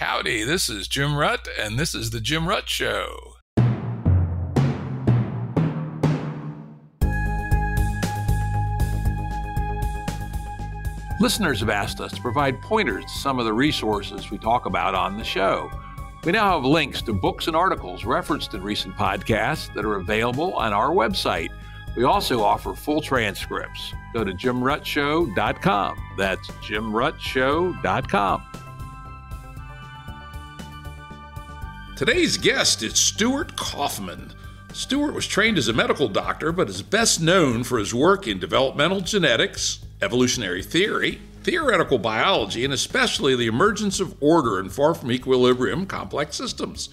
Howdy, this is Jim Rutt, and this is The Jim Rutt Show. Listeners have asked us to provide pointers to some of the resources we talk about on the show. We now have links to books and articles referenced in recent podcasts that are available on our website. We also offer full transcripts. Go to JimRuttShow.com. That's JimRuttShow.com. Today's guest is Stuart Kauffman. Stuart was trained as a medical doctor, but is best known for his work in developmental genetics, evolutionary theory, theoretical biology, and especially the emergence of order in far from equilibrium complex systems.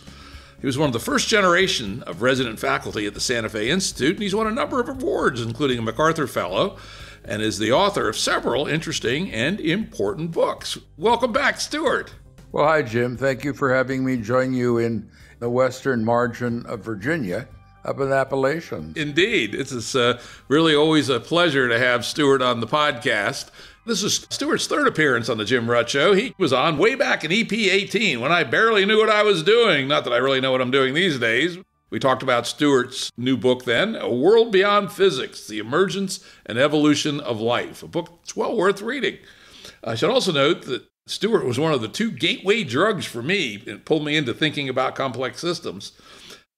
He was one of the first generation of resident faculty at the Santa Fe Institute, and he's won a number of awards, including a MacArthur Fellow, and is the author of several interesting and important books. Welcome back, Stuart. Well, hi, Jim. Thank you for having me join you in the western margin of Virginia, up in Appalachian. Indeed. It's really always a pleasure to have Stuart on the podcast. This is Stuart's third appearance on The Jim Rutt Show. He was on way back in EP 18 when I barely knew what I was doing. Not that I really know what I'm doing these days. We talked about Stuart's new book then, A World Beyond Physics, The Emergence and Evolution of Life, a book that's well worth reading. I should also note that Stuart was one of the two gateway drugs for me. It pulled me into thinking about complex systems.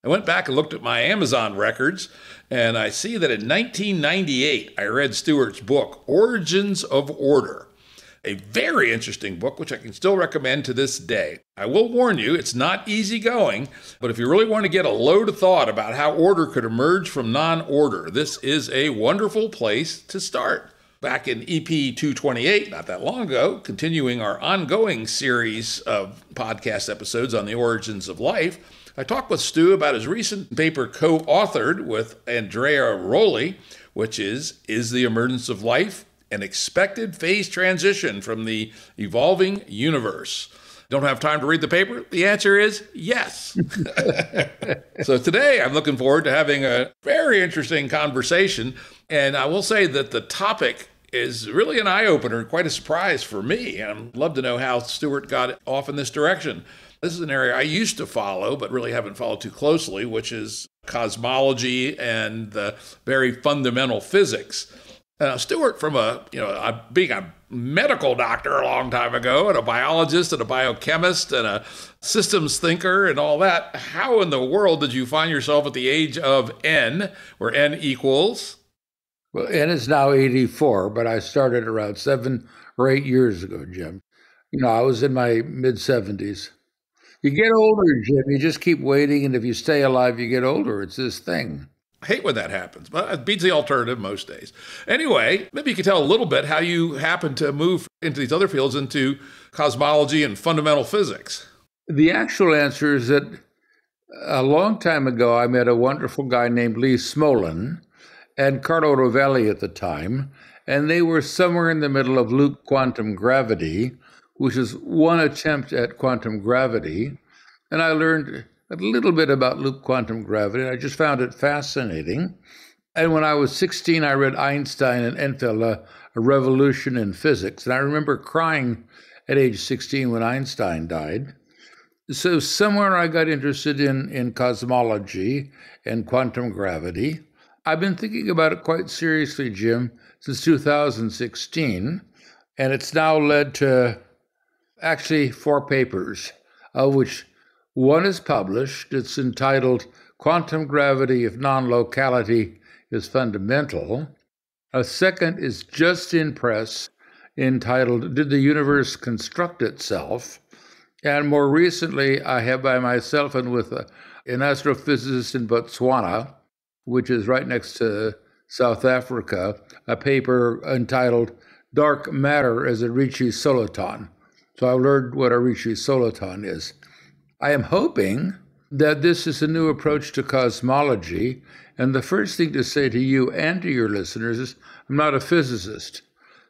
I went back and looked at my Amazon records, and I see that in 1998, I read Stuart's book, Origins of Order, a very interesting book, which I can still recommend to this day. I will warn you, it's not easygoing, but if you really want to get a load of thought about how order could emerge from non-order, this is a wonderful place to start. Back in EP 228, not that long ago, continuing our ongoing series of podcast episodes on the origins of life, I talked with Stu about his recent paper co-authored with Andrea Rowley, which is the emergence of life an expected phase transition from the evolving universe? Don't have time to read the paper? The answer is yes. So today I'm looking forward to having a very interesting conversation. And I will say that the topic is really an eye-opener, quite a surprise for me. And I'd love to know how Stuart got off in this direction. This is an area I used to follow, but really haven't followed too closely, which is cosmology and the very fundamental physics. Stuart, from being a medical doctor a long time ago, and a biologist and a biochemist and a systems thinker and all that, how in the world did you find yourself at the age of N, where N equals? Well, N is now 84, but I started around 7 or 8 years ago, Jim. I was in my mid-70s. You get older, Jim. You just keep waiting, and if you stay alive, you get older. It's this thing. I hate when that happens, but it beats the alternative most days. Anyway, maybe you could tell a little bit how you happened to move into these other fields, into cosmology and fundamental physics. The actual answer is that a long time ago, I met a wonderful guy named Lee Smolin and Carlo Rovelli at the time, and they were somewhere in the middle of loop quantum gravity, which is one attempt at quantum gravity. And I learned a little bit about loop quantum gravity, and I just found it fascinating. And when I was 16, I read Einstein and Enfeld, A Revolution in Physics. And I remember crying at age 16 when Einstein died. So somewhere I got interested in cosmology and quantum gravity. I've been thinking about it quite seriously, Jim, since 2016. And it's now led to actually 4 papers, of which one is published. It's entitled Quantum Gravity If Non-Locality is Fundamental. A second is just in press, entitled Did the Universe Construct Itself? And more recently, I have by myself and with an astrophysicist in Botswana, which is right next to South Africa, a paper entitled Dark Matter as a Ricci Soliton. So I learned what a Ricci soliton is. I am hoping that this is a new approach to cosmology. And the first thing to say to you and to your listeners is, I'm not a physicist.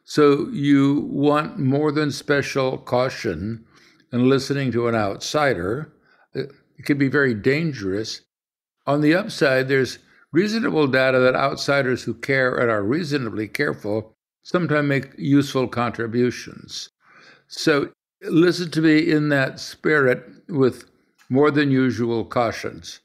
So you want more than special caution in listening to an outsider. It can be very dangerous. On the upside, there's reasonable data that outsiders who care and are reasonably careful sometimes make useful contributions. So Listen to me in that spirit with more than usual cautions.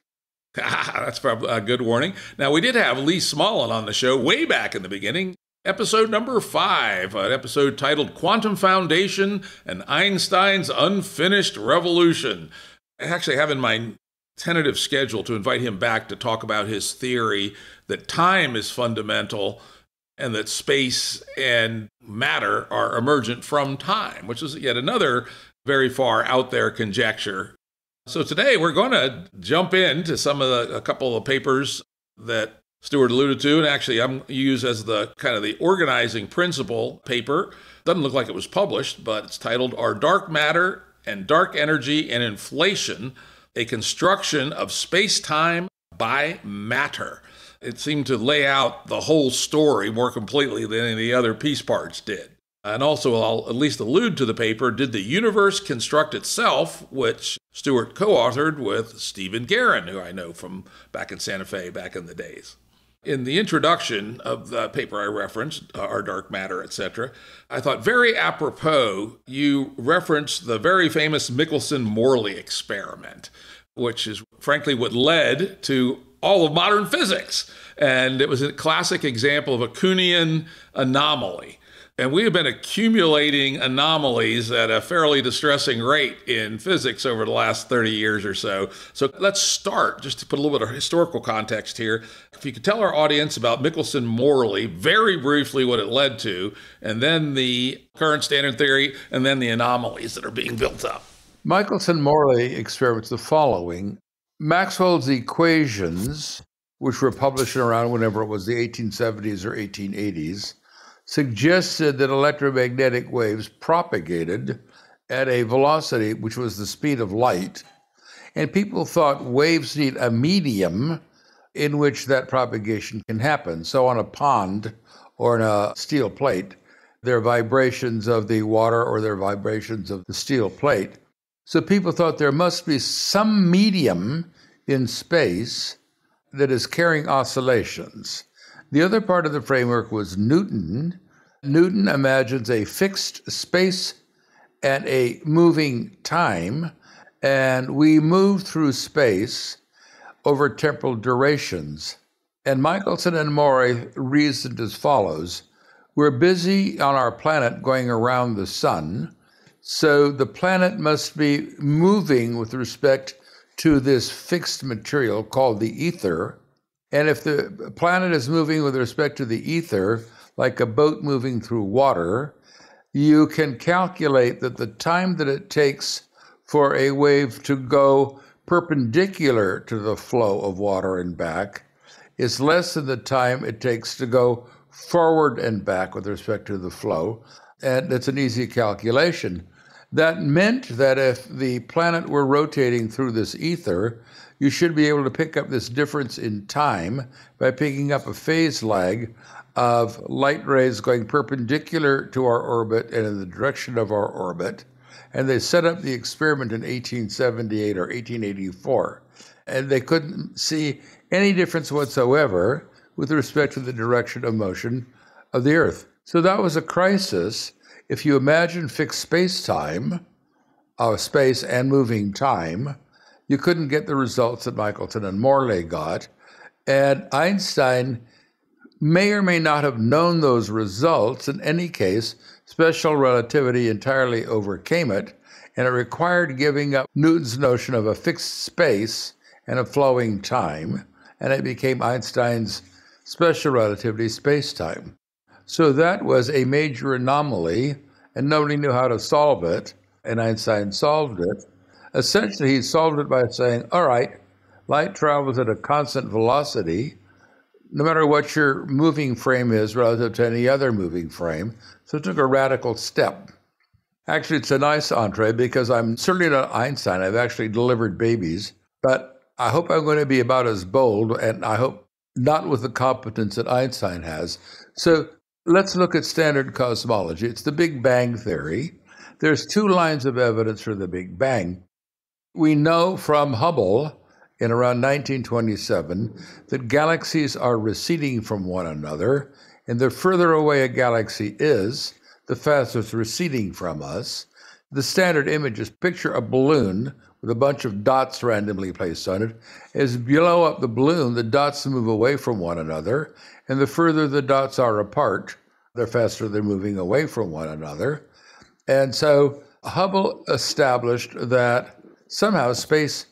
That's probably a good warning. Now, we did have Lee Smolin on the show way back in the beginning, episode number 5, an episode titled Quantum Foundation and Einstein's Unfinished Revolution. I actually have in my tentative schedule to invite him back to talk about his theory that time is fundamental and that space and matter are emergent from time, which is yet another very far out there conjecture. So today we're going to jump into a couple of papers that Stuart alluded to, and actually I'm used as the kind of the organizing principle paper. Doesn't look like it was published, but it's titled Are Dark Matter and Dark Energy and Inflation, a Construction of Space-Time by Matter? It seemed to lay out the whole story more completely than any of the other piece parts did. And also, I'll at least allude to the paper, Did the Universe Construct Itself?, which Stuart co-authored with Stephen Garin, who I know from back in Santa Fe back in the days. In the introduction of the paper I referenced, Our Dark Matter, etc., I thought very apropos, you referenced the very famous Michelson-Morley experiment, which is frankly what led to all of modern physics. And it was a classic example of a Kuhnian anomaly. And we have been accumulating anomalies at a fairly distressing rate in physics over the last 30 years or so. So let's start, just to put a little bit of historical context here. If you could tell our audience about Michelson-Morley, very briefly what it led to, and then the current standard theory, and then the anomalies that are being built up. Michelson-Morley experiments the following. Maxwell's equations, which were published around whenever it was the 1870s or 1880s, suggested that electromagnetic waves propagated at a velocity which was the speed of light, and people thought waves need a medium in which that propagation can happen. So on a pond or on a steel plate, there are vibrations of the water or there are vibrations of the steel plate. So people thought there must be some medium in space that is carrying oscillations. The other part of the framework was Newton. Newton imagines a fixed space and a moving time, and we move through space over temporal durations. And Michelson and Morley reasoned as follows. We're busy on our planet going around the sun, so the planet must be moving with respect to this fixed material called the ether. And if the planet is moving with respect to the ether, like a boat moving through water, you can calculate that the time that it takes for a wave to go perpendicular to the flow of water and back is less than the time it takes to go forward and back with respect to the flow. And it's an easy calculation. That meant that if the planet were rotating through this ether, you should be able to pick up this difference in time by picking up a phase lag of light rays going perpendicular to our orbit and in the direction of our orbit. And they set up the experiment in 1878 or 1884, and they couldn't see any difference whatsoever with respect to the direction of motion of the Earth. So that was a crisis. If you imagine fixed space-time, space and moving time, you couldn't get the results that Michelson and Morley got. And Einstein may or may not have known those results. In any case, special relativity entirely overcame it, and it required giving up Newton's notion of a fixed space and a flowing time, and it became Einstein's special relativity space-time. So that was a major anomaly, and nobody knew how to solve it, and Einstein solved it. Essentially, he solved it by saying, all right, light travels at a constant velocity, no matter what your moving frame is relative to any other moving frame. So it took a radical step. Actually, it's a nice entree because I'm certainly not Einstein. I've actually delivered babies, but I hope I'm going to be about as bold, and I hope not with the competence that Einstein has. So let's look at standard cosmology. It's the Big Bang theory. There's two lines of evidence for the Big Bang. We know from Hubble in around 1927 that galaxies are receding from one another, and the further away a galaxy is, the faster it's receding from us. The standard image is picture a balloon with a bunch of dots randomly placed on it. As you blow up the balloon, the dots move away from one another, and the further the dots are apart, the faster they're moving away from one another. And so Hubble established that somehow space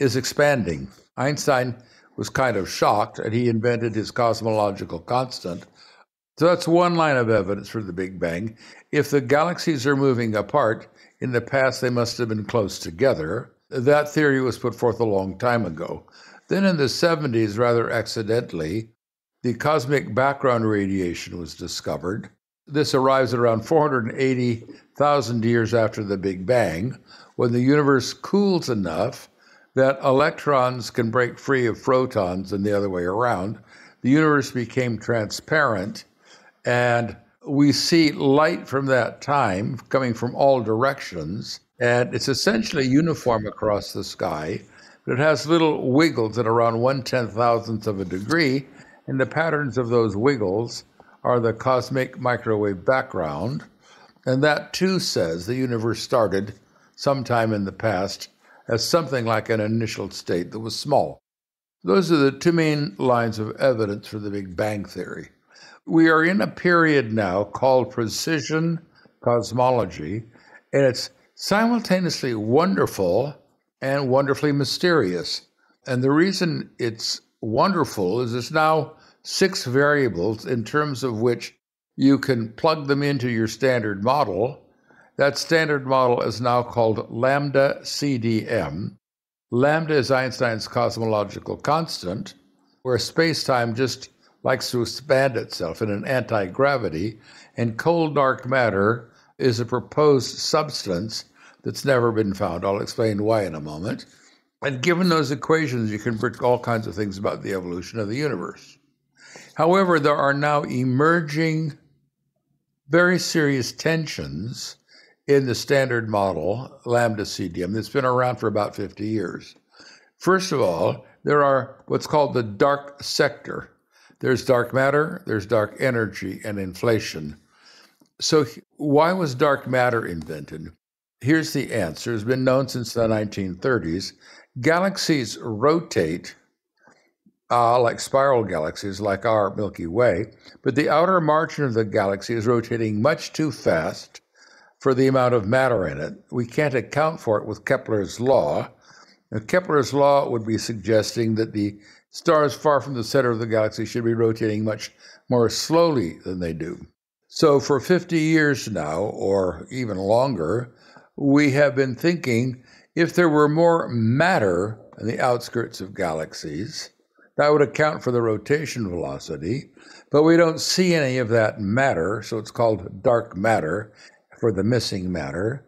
is expanding. Einstein was kind of shocked, and he invented his cosmological constant. So that's one line of evidence for the Big Bang. If the galaxies are moving apart, in the past they must have been close together. That theory was put forth a long time ago. Then in the 70s, rather accidentally, the cosmic background radiation was discovered. This arrives around 480,000 years after the Big Bang, when the universe cools enough that electrons can break free of protons and the other way around. The universe became transparent, and we see light from that time coming from all directions, and it's essentially uniform across the sky, but it has little wiggles at around 1/10,000th of a degree, and the patterns of those wiggles are the cosmic microwave background, and that too says the universe started sometime in the past as something like an initial state that was small. Those are the two main lines of evidence for the Big Bang theory. We are in a period now called precision cosmology, and it's simultaneously wonderful and wonderfully mysterious. And the reason it's wonderful is it's now 6 variables in terms of which you can plug them into your standard model. That standard model is now called lambda-CDM. Lambda is Einstein's cosmological constant, where space-time just likes to expand itself in an anti-gravity, and cold dark matter is a proposed substance that's never been found. I'll explain why in a moment. And given those equations, you can predict all kinds of things about the evolution of the universe. However, there are now emerging very serious tensions in the standard model, lambda-CDM, that's been around for about 50 years. First of all, there are what's called the dark sector. There's dark matter, there's dark energy, and inflation. So why was dark matter invented? Here's the answer. It's been known since the 1930s. Galaxies rotate like spiral galaxies, like our Milky Way, but the outer margin of the galaxy is rotating much too fast for the amount of matter in it. We can't account for it with Kepler's law. Now, Kepler's law would be suggesting that the stars far from the center of the galaxy should be rotating much more slowly than they do. So for 50 years now, or even longer, we have been thinking if there were more matter on the outskirts of galaxies, that would account for the rotation velocity, but we don't see any of that matter, so it's called dark matter for the missing matter,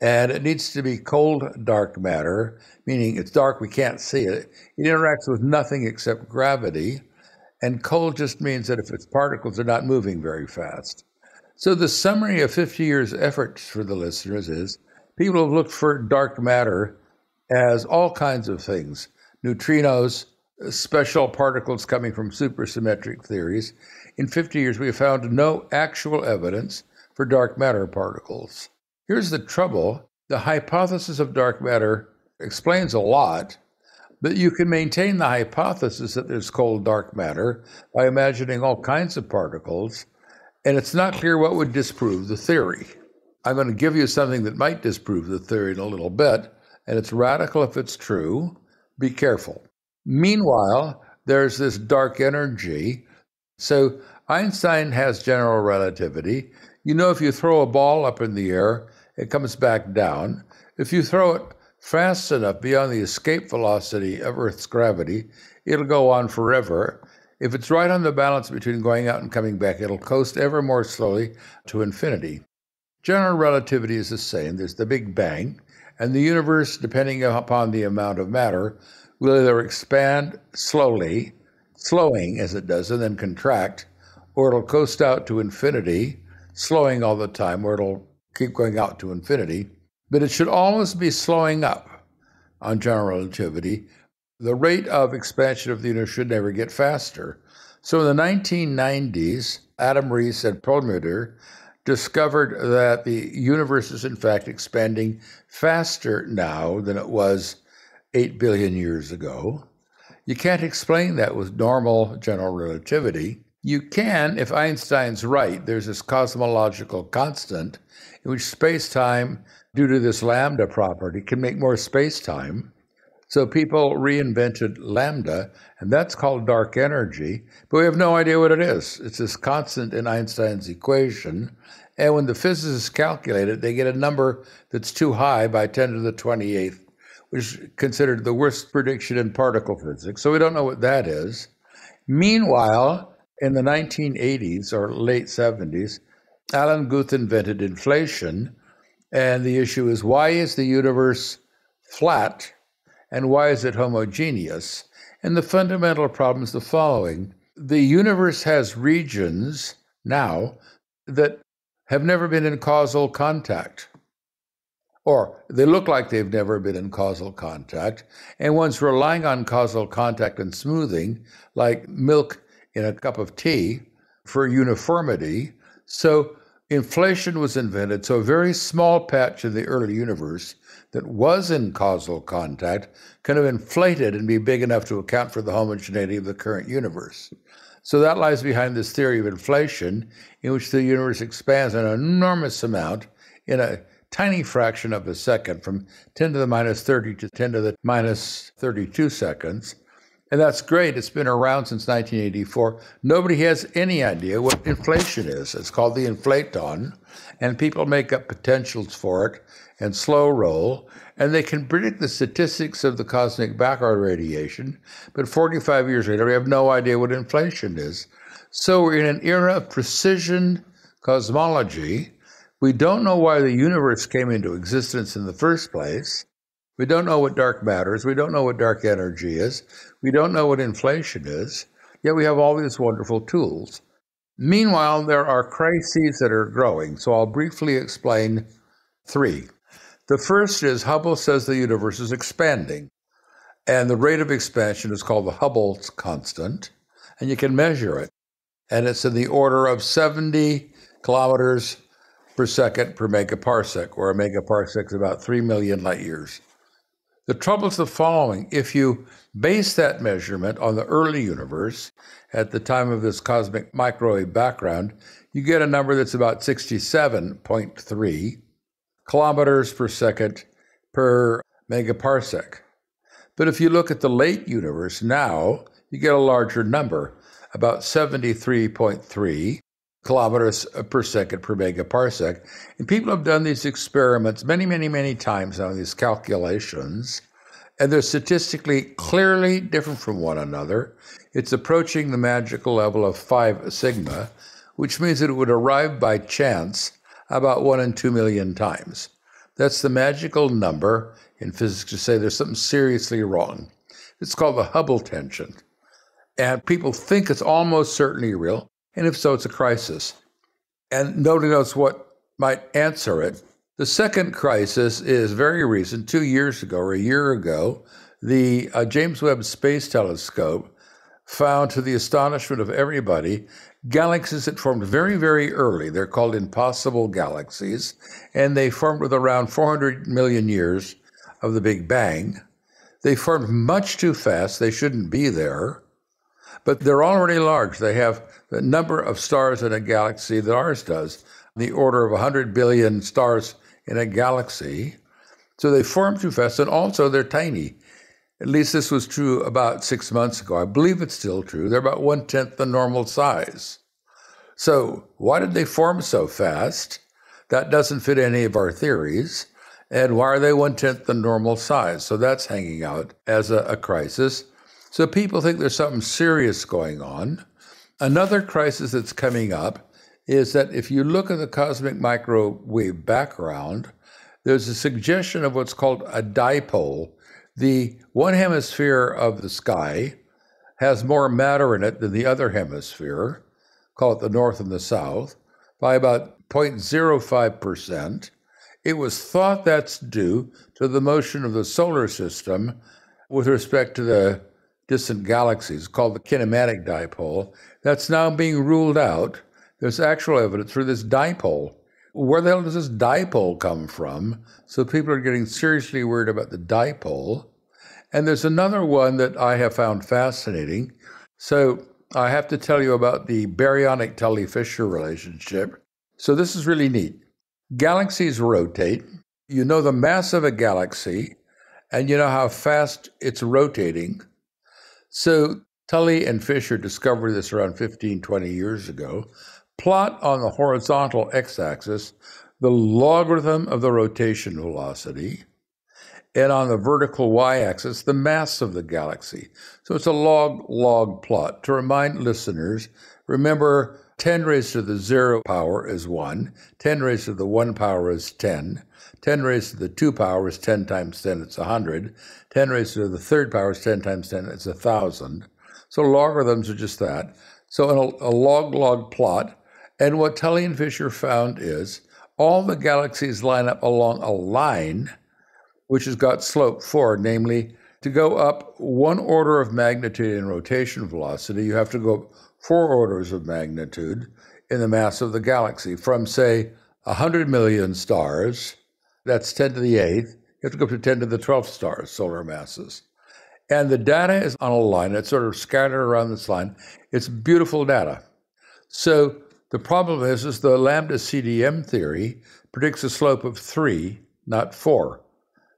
and it needs to be cold dark matter, meaning it's dark, we can't see it. It interacts with nothing except gravity, and cold just means that if its particles are not moving very fast. So the summary of 50 years' efforts for the listeners is people have looked for dark matter as all kinds of things, neutrinos, special particles coming from supersymmetric theories. In 50 years, we have found no actual evidence for dark matter particles. Here's the trouble. The hypothesis of dark matter explains a lot, but you can maintain the hypothesis that there's cold dark matter by imagining all kinds of particles, and it's not clear what would disprove the theory. I'm going to give you something that might disprove the theory in a little bit, and it's radical if it's true. Be careful. Meanwhile, there's this dark energy. So Einstein has general relativity. You know, if you throw a ball up in the air, it comes back down. If you throw it fast enough beyond the escape velocity of Earth's gravity, it'll go on forever. If it's right on the balance between going out and coming back, it'll coast ever more slowly to infinity. General relativity is the same. There's the Big Bang, and the universe, depending upon the amount of matter, will either expand slowly, slowing as it does, and then contract, or it'll coast out to infinity, slowing all the time, or it'll keep going out to infinity. But it should always be slowing up on general relativity. The rate of expansion of the universe should never get faster. So in the 1990s, Adam Rees and Perlmutter discovered that the universe is in fact expanding faster now than it was 8 billion years ago. You can't explain that with normal general relativity. You can, if Einstein's right, there's this cosmological constant in which space-time, due to this lambda property, can make more space-time. So people reinvented lambda, and that's called dark energy, but we have no idea what it is. It's this constant in Einstein's equation, and when the physicists calculate it, they get a number that's too high by 10 to the 28th, which is considered the worst prediction in particle physics, so we don't know what that is. Meanwhile, in the 1980s or late 70s, Alan Guth invented inflation, and the issue is, why is the universe flat, and why is it homogeneous? And the fundamental problem is the following. The universe has regions now that have never been in causal contact, or they look like they've never been in causal contact, and one's relying on causal contact and smoothing, like milk in a cup of tea, for uniformity. So inflation was invented, so a very small patch of the early universe that was in causal contact can have inflated and be big enough to account for the homogeneity of the current universe. So that lies behind this theory of inflation, in which the universe expands an enormous amount in a tiny fraction of a second, from 10 to the minus 30 to 10 to the minus 32 seconds. And that's great. It's been around since 1984. Nobody has any idea what inflation is. It's called the inflaton, and people make up potentials for it and slow roll, and they can predict the statistics of the cosmic background radiation, but 45 years later, we have no idea what inflation is. So we're in an era of precision cosmology. We don't know why the universe came into existence in the first place. We don't know what dark matter is. We don't know what dark energy is. We don't know what inflation is. Yet we have all these wonderful tools. Meanwhile, there are crises that are growing. So I'll briefly explain three. The first is Hubble says the universe is expanding. And the rate of expansion is called the Hubble's constant. And you can measure it. And it's in the order of 70 kilometers per second per megaparsec, or a megaparsec is about 3 million light years. The trouble is the following. If you base that measurement on the early universe at the time of this cosmic microwave background, you get a number that's about 67.3 kilometers per second per megaparsec. But if you look at the late universe now, you get a larger number, about 73.3 kilometers per second per megaparsec. And people have done these experiments many, many, many times now, these calculations, and they're statistically clearly different from one another. It's approaching the magical level of 5 sigma, which means that it would arrive by chance about 1 in 2 million times. That's the magical number in physics to say there's something seriously wrong. It's called the Hubble tension. And people think it's almost certainly real, and if so, it's a crisis. And nobody knows what might answer it. The second crisis is very recent. 2 years ago, or a year ago, the James Webb Space Telescope found, to the astonishment of everybody, galaxies that formed very, very early. They're called impossible galaxies, and they formed with around 400 million years of the Big Bang. They formed much too fast. They shouldn't be there. But they're already large. They have the number of stars in a galaxy that ours does, the order of 100 billion stars in a galaxy. So they form too fast, and also they're tiny. At least this was true about 6 months ago. I believe it's still true. They're about 1/10 the normal size. So why did they form so fast? That doesn't fit any of our theories. And why are they 1/10 the normal size? So that's hanging out as a crisis. So people think there's something serious going on. Another crisis that's coming up is that if you look at the cosmic microwave background, there's a suggestion of what's called a dipole. The one hemisphere of the sky has more matter in it than the other hemisphere, call it the north and the south, by about 0.05%. It was thought that's due to the motion of the solar system with respect to the distant galaxies, called the kinematic dipole. That's now being ruled out. There's actual evidence for this dipole Where the hell does this dipole come from? So people are getting seriously worried about the dipole. And there's another one that I have found fascinating. So I have to tell you about the baryonic Tully-Fisher relationship. So this is really neat. Galaxies rotate. You know the mass of a galaxy, and you know how fast it's rotating. So Tully and Fisher discovered this around 15, 20 years ago. Plot on the horizontal x-axis the logarithm of the rotation velocity, and on the vertical y-axis, the mass of the galaxy. So it's a log-log plot. To remind listeners, remember 10 raised to the 0 power is 1, 10 raised to the 1 power is 10, 10 raised to the 2 power is 10 times 10, it's 100, 10 raised to the 3rd power is 10 times 10, it's 1,000. So logarithms are just that. So in a log-log plot, and what Tully and Fisher found is all the galaxies line up along a line which has got slope 4, namely, to go up one order of magnitude in rotation velocity, you have to go up 4 orders of magnitude in the mass of the galaxy. From, say, 100 million stars, that's 10 to the 8th, you have to go up to 10 to the 12th stars, solar masses. And the data is on a line. It's sort of scattered around this line. It's beautiful data. So the problem is the lambda-CDM theory predicts a slope of 3, not 4.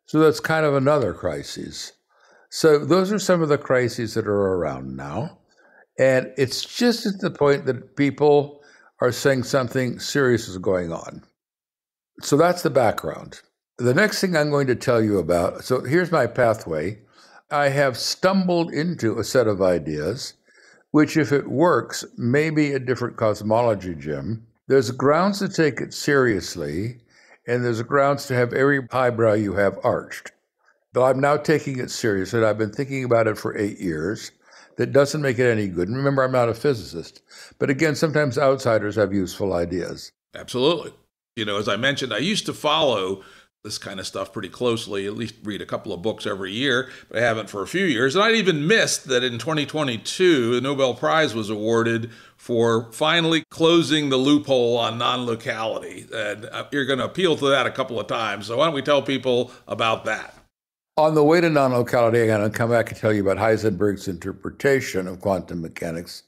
So that's kind of another crisis. So those are some of the crises that are around now. And it's just at the point that people are saying something serious is going on. So that's the background. The next thing I'm going to tell you about, so here's my pathway. I have stumbled into a set of ideas, which if it works, may be a different cosmology, Jim. There's grounds to take it seriously, and there's grounds to have every eyebrow you have arched. But I'm now taking it seriously. I've been thinking about it for 8 years. That doesn't make it any good. And remember, I'm not a physicist. But again, sometimes outsiders have useful ideas. Absolutely. You know, as I mentioned, I used to follow this kind of stuff pretty closely, at least read a couple of books every year, but I haven't for a few years. And I'd even missed that in 2022, the Nobel Prize was awarded for finally closing the loophole on non-locality. And you're going to appeal to that a couple of times. So why don't we tell people about that? On the way to non-locality, I'm going to come back and tell you about Heisenberg's interpretation of quantum mechanics,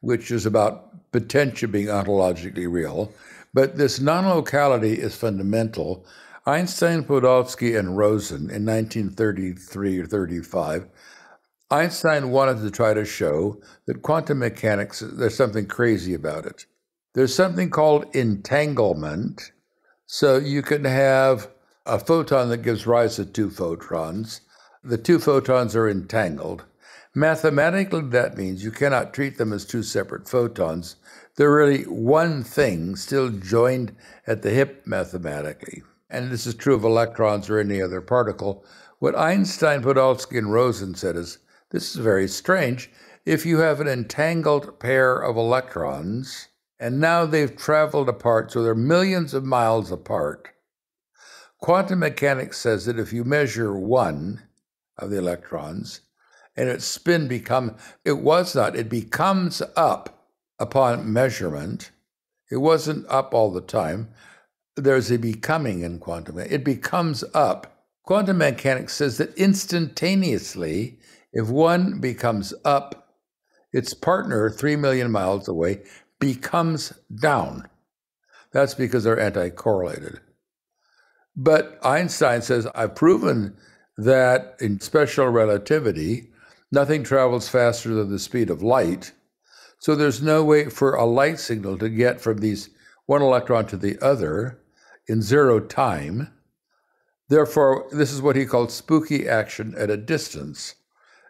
which is about potential being ontologically real. But this non-locality is fundamental. Einstein, Podolsky, and Rosen in 1933 or 35, Einstein wanted to try to show that quantum mechanics, there's something crazy about it. There's something called entanglement. So you can have a photon that gives rise to 2 photons. The 2 photons are entangled. Mathematically, that means you cannot treat them as 2 separate photons. They're really one thing still joined at the hip mathematically. And this is true of electrons or any other particle. What Einstein, Podolsky, and Rosen said is, this is very strange. If you have an entangled pair of electrons, and now they've traveled apart, so they're millions of miles apart, quantum mechanics says that if you measure one of the electrons, and its spin becomes up upon measurement. It wasn't up all the time. There's a becoming in quantum mechanics. It becomes up. Quantum mechanics says that instantaneously, if one becomes up, its partner 3 million miles away becomes down. That's because they're anti-correlated. But Einstein says, I've proven that in special relativity, nothing travels faster than the speed of light. So there's no way for a light signal to get from these one electron to the other in 0 time. Therefore, this is what he called spooky action at a distance.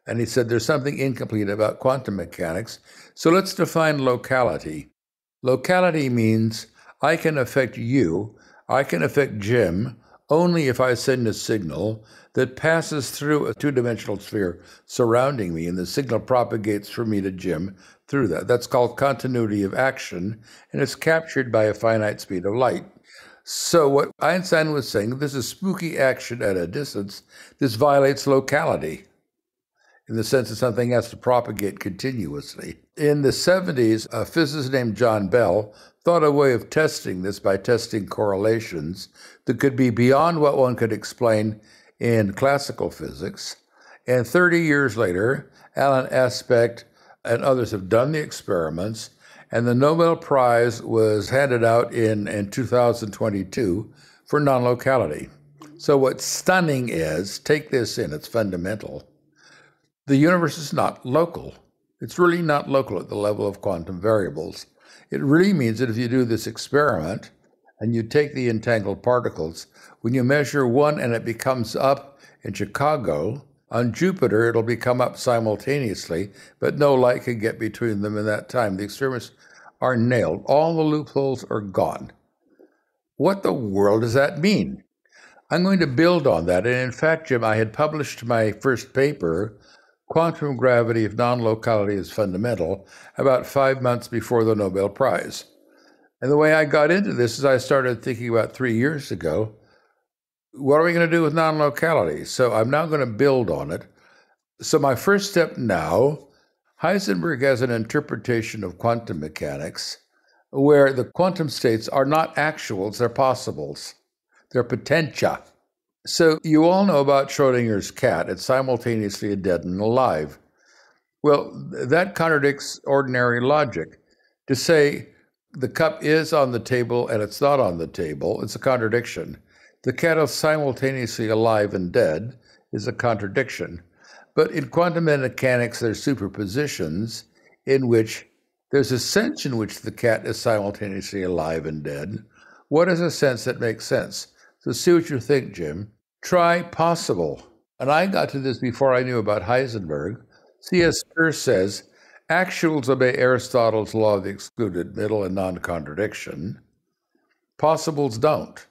And he said there's something incomplete about quantum mechanics. So let's define locality. Locality means I can affect you, I can affect Jim, only if I send a signal that passes through a 2-dimensional sphere surrounding me, and the signal propagates from me to Jim through that. That's called continuity of action, and it's captured by a finite speed of light. So what Einstein was saying, this is spooky action at a distance. This violates locality in the sense that something has to propagate continuously. In the 70s, a physicist named John Bell thought a way of testing this by testing correlations that could be beyond what one could explain in classical physics. And 30 years later, Alan Aspect and others have done the experiments, and the Nobel Prize was handed out in 2022 for non-locality. So what's stunning is, take this in, it's fundamental. The universe is not local. It's really not local at the level of quantum variables. It really means that if you do this experiment and you take the entangled particles, when you measure one and it becomes up in Chicago, on Jupiter, it'll become up simultaneously, but no light can get between them in that time. The experiments are nailed. All the loopholes are gone. What the world does that mean? I'm going to build on that. And in fact, Jim, I had published my first paper, Quantum Gravity of Non-Locality is Fundamental, about 5 months before the Nobel Prize. And the way I got into this is I started thinking about 3 years ago, what are we going to do with non-locality? So I'm now going to build on it. So my first step now, Heisenberg has an interpretation of quantum mechanics where the quantum states are not actuals, they're possibles. They're potentia. So you all know about Schrodinger's cat. It's simultaneously dead and alive. Well, that contradicts ordinary logic. To say the cup is on the table and it's not on the table, it's a contradiction. The cat is simultaneously alive and dead is a contradiction. But in quantum mechanics, there's superpositions in which there's a sense in which the cat is simultaneously alive and dead. What is a sense that makes sense? So see what you think, Jim. Try possible. And I got to this before I knew about Heisenberg. C.S. Kerr says, actuals obey Aristotle's law of the excluded, middle, and non-contradiction. Possibles don't.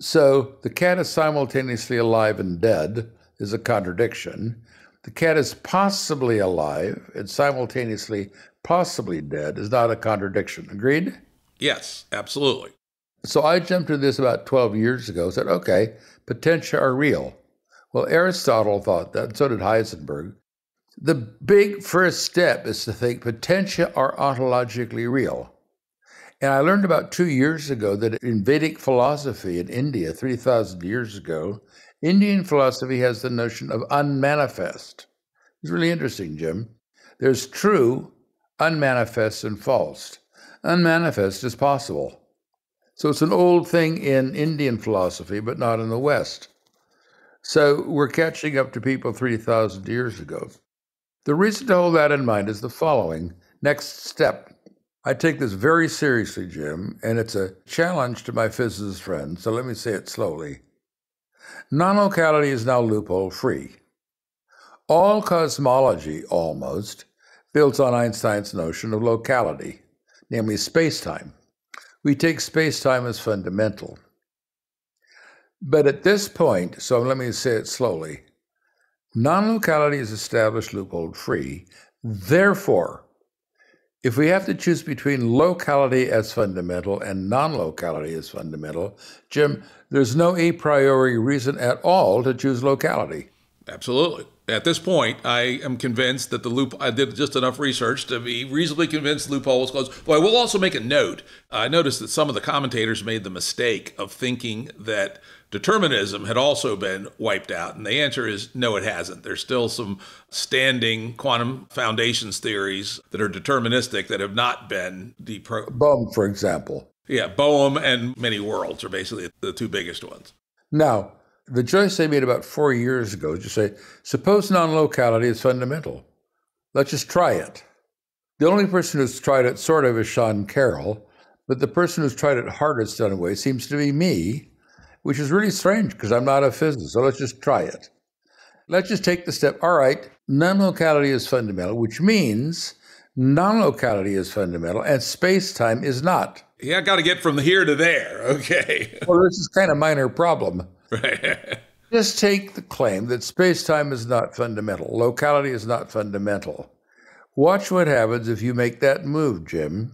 So the cat is simultaneously alive and dead is a contradiction. The cat is possibly alive and simultaneously possibly dead is not a contradiction. Agreed? Yes, absolutely. So I jumped to this about 12 years ago, said, okay, potentia are real. Well, Aristotle thought that, and so did Heisenberg. The big first step is to think potentia are ontologically real. And I learned about 2 years ago that in Vedic philosophy in India, 3,000 years ago, Indian philosophy has the notion of unmanifest. It's really interesting, Jim. There's true, unmanifest, and false. Unmanifest is possible. So it's an old thing in Indian philosophy, but not in the West. So we're catching up to people 3,000 years ago. The reason to hold that in mind is the following. Next step. I take this very seriously, Jim, and it's a challenge to my physicist friends, so let me say it slowly. Non-locality is now loophole-free. All cosmology, almost, builds on Einstein's notion of locality, namely space-time. We take space-time as fundamental. But at this point, so let me say it slowly, non-locality is established loophole-free, therefore, if we have to choose between locality as fundamental and non-locality as fundamental, Jim, there's no a priori reason at all to choose locality. Absolutely. At this point, I am convinced that I did just enough research to be reasonably convinced the loophole was closed. Well, I will also make a note. I noticed that some of the commentators made the mistake of thinking that determinism had also been wiped out. And the answer is no, it hasn't. There's still some standing quantum foundations theories that are deterministic that have not been Bohm, for example. Yeah, Bohm and many worlds are basically the two biggest ones. Now, the choice they made about 4 years ago is to say, suppose non-locality is fundamental. Let's just try it. The only person who's tried it sort of is Sean Carroll, but the person who's tried it hardest in a way seems to be me, which is really strange because I'm not a physicist, so let's just try it. Let's just take the step, all right, non-locality is fundamental, which means non-locality is fundamental and space-time is not. Yeah, I got to get from here to there, okay. Well, this is kind of a minor problem. Right. Just take the claim that space-time is not fundamental, locality is not fundamental. Watch what happens if you make that move, Jim.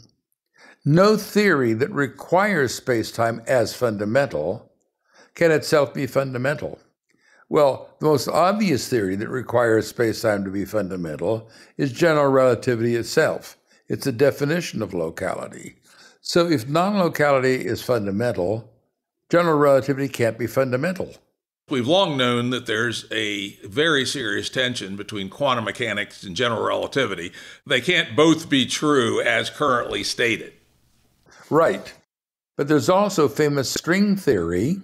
No theory that requires space-time as fundamental can itself be fundamental. Well, the most obvious theory that requires space-time to be fundamental is general relativity itself. It's a definition of locality. So if non-locality is fundamental, general relativity can't be fundamental. We've long known that there's a very serious tension between quantum mechanics and general relativity. They can't both be true as currently stated. Right. But there's also famous string theory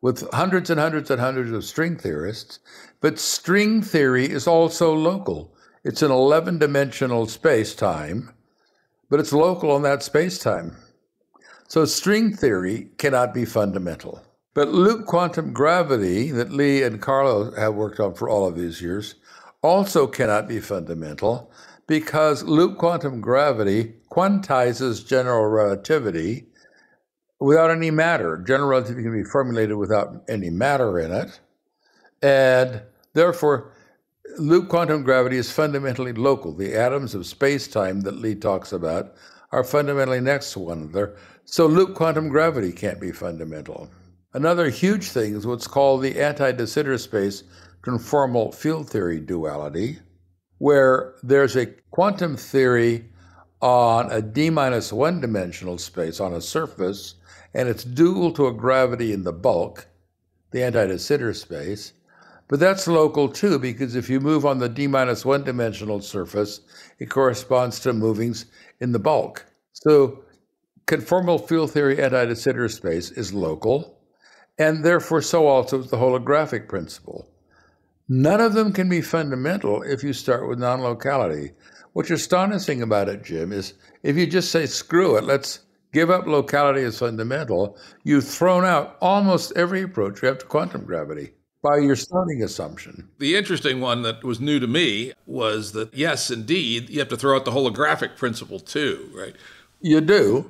with hundreds and hundreds and hundreds of string theorists. But string theory is also local. It's an 11-dimensional space-time, but it's local on that space-time. So string theory cannot be fundamental. But loop quantum gravity that Lee and Carlo have worked on for all of these years also cannot be fundamental because loop quantum gravity quantizes general relativity without any matter. General relativity can be formulated without any matter in it. And therefore, loop quantum gravity is fundamentally local. The atoms of space-time that Lee talks about are fundamentally next to one another. So loop quantum gravity can't be fundamental. Another huge thing is what's called the anti de Sitter space conformal field theory duality, where there's a quantum theory on a d-1 dimensional space on a surface, and it's dual to a gravity in the bulk, the anti de Sitter space. But that's local too, because if you move on the d-1 dimensional surface, it corresponds to movings in the bulk. So conformal field theory anti de Sitter space is local. And therefore, so also is the holographic principle. None of them can be fundamental if you start with non-locality. What's astonishing about it, Jim, is if you just say, screw it, let's give up locality as fundamental, you've thrown out almost every approach you have to quantum gravity by your starting assumption. The interesting one that was new to me was that, yes, indeed, you have to throw out the holographic principle too, right? You do.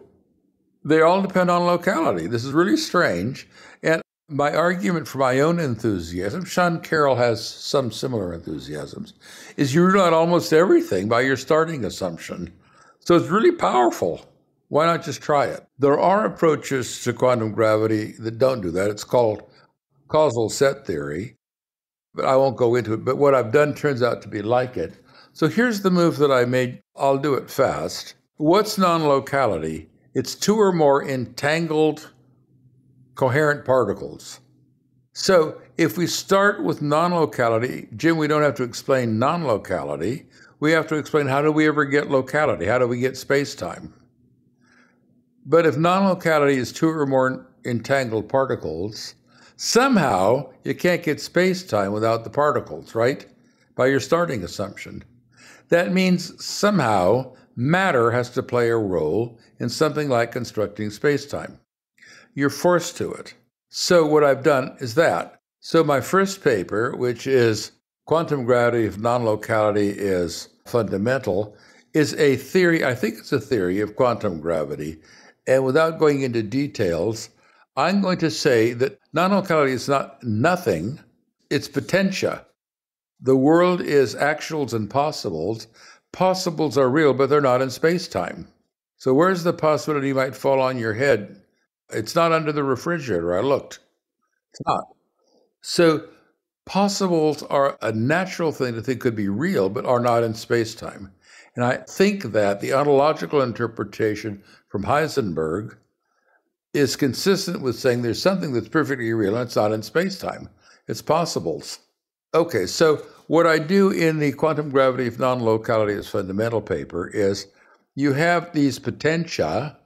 They all depend on locality. This is really strange. And my argument for my own enthusiasm, Sean Carroll has some similar enthusiasms, is you rule out almost everything by your starting assumption. So it's really powerful. Why not just try it? There are approaches to quantum gravity that don't do that. It's called causal set theory, but I won't go into it. But what I've done turns out to be like it. So here's the move that I made. I'll do it fast. What's non-locality? It's two or more entangled coherent particles. So if we start with non-locality, Jim, we don't have to explain non-locality. We have to explain how do we ever get locality? How do we get space-time? But if non-locality is two or more entangled particles, somehow you can't get space-time without the particles, right? By your starting assumption. That means somehow matter has to play a role in something like constructing space-time. You're forced to it. So what I've done is that. So my first paper, which is Quantum Gravity if Non-Locality is Fundamental, is a theory, I think it's a theory of quantum gravity. And without going into details, I'm going to say that non-locality is not nothing, it's potentia. The world is actuals and possibles. Possibles are real, but they're not in space-time. So where's the possibility you might fall on your head? It's not under the refrigerator. I looked. It's not. So possibles are a natural thing to think could be real, but are not in space-time. And I think that the ontological interpretation from Heisenberg is consistent with saying there's something that's perfectly real and it's not in space-time. It's possibles. Okay, so what I do in the Quantum Gravity of Non-Locality as Fundamental paper is you have these potentia,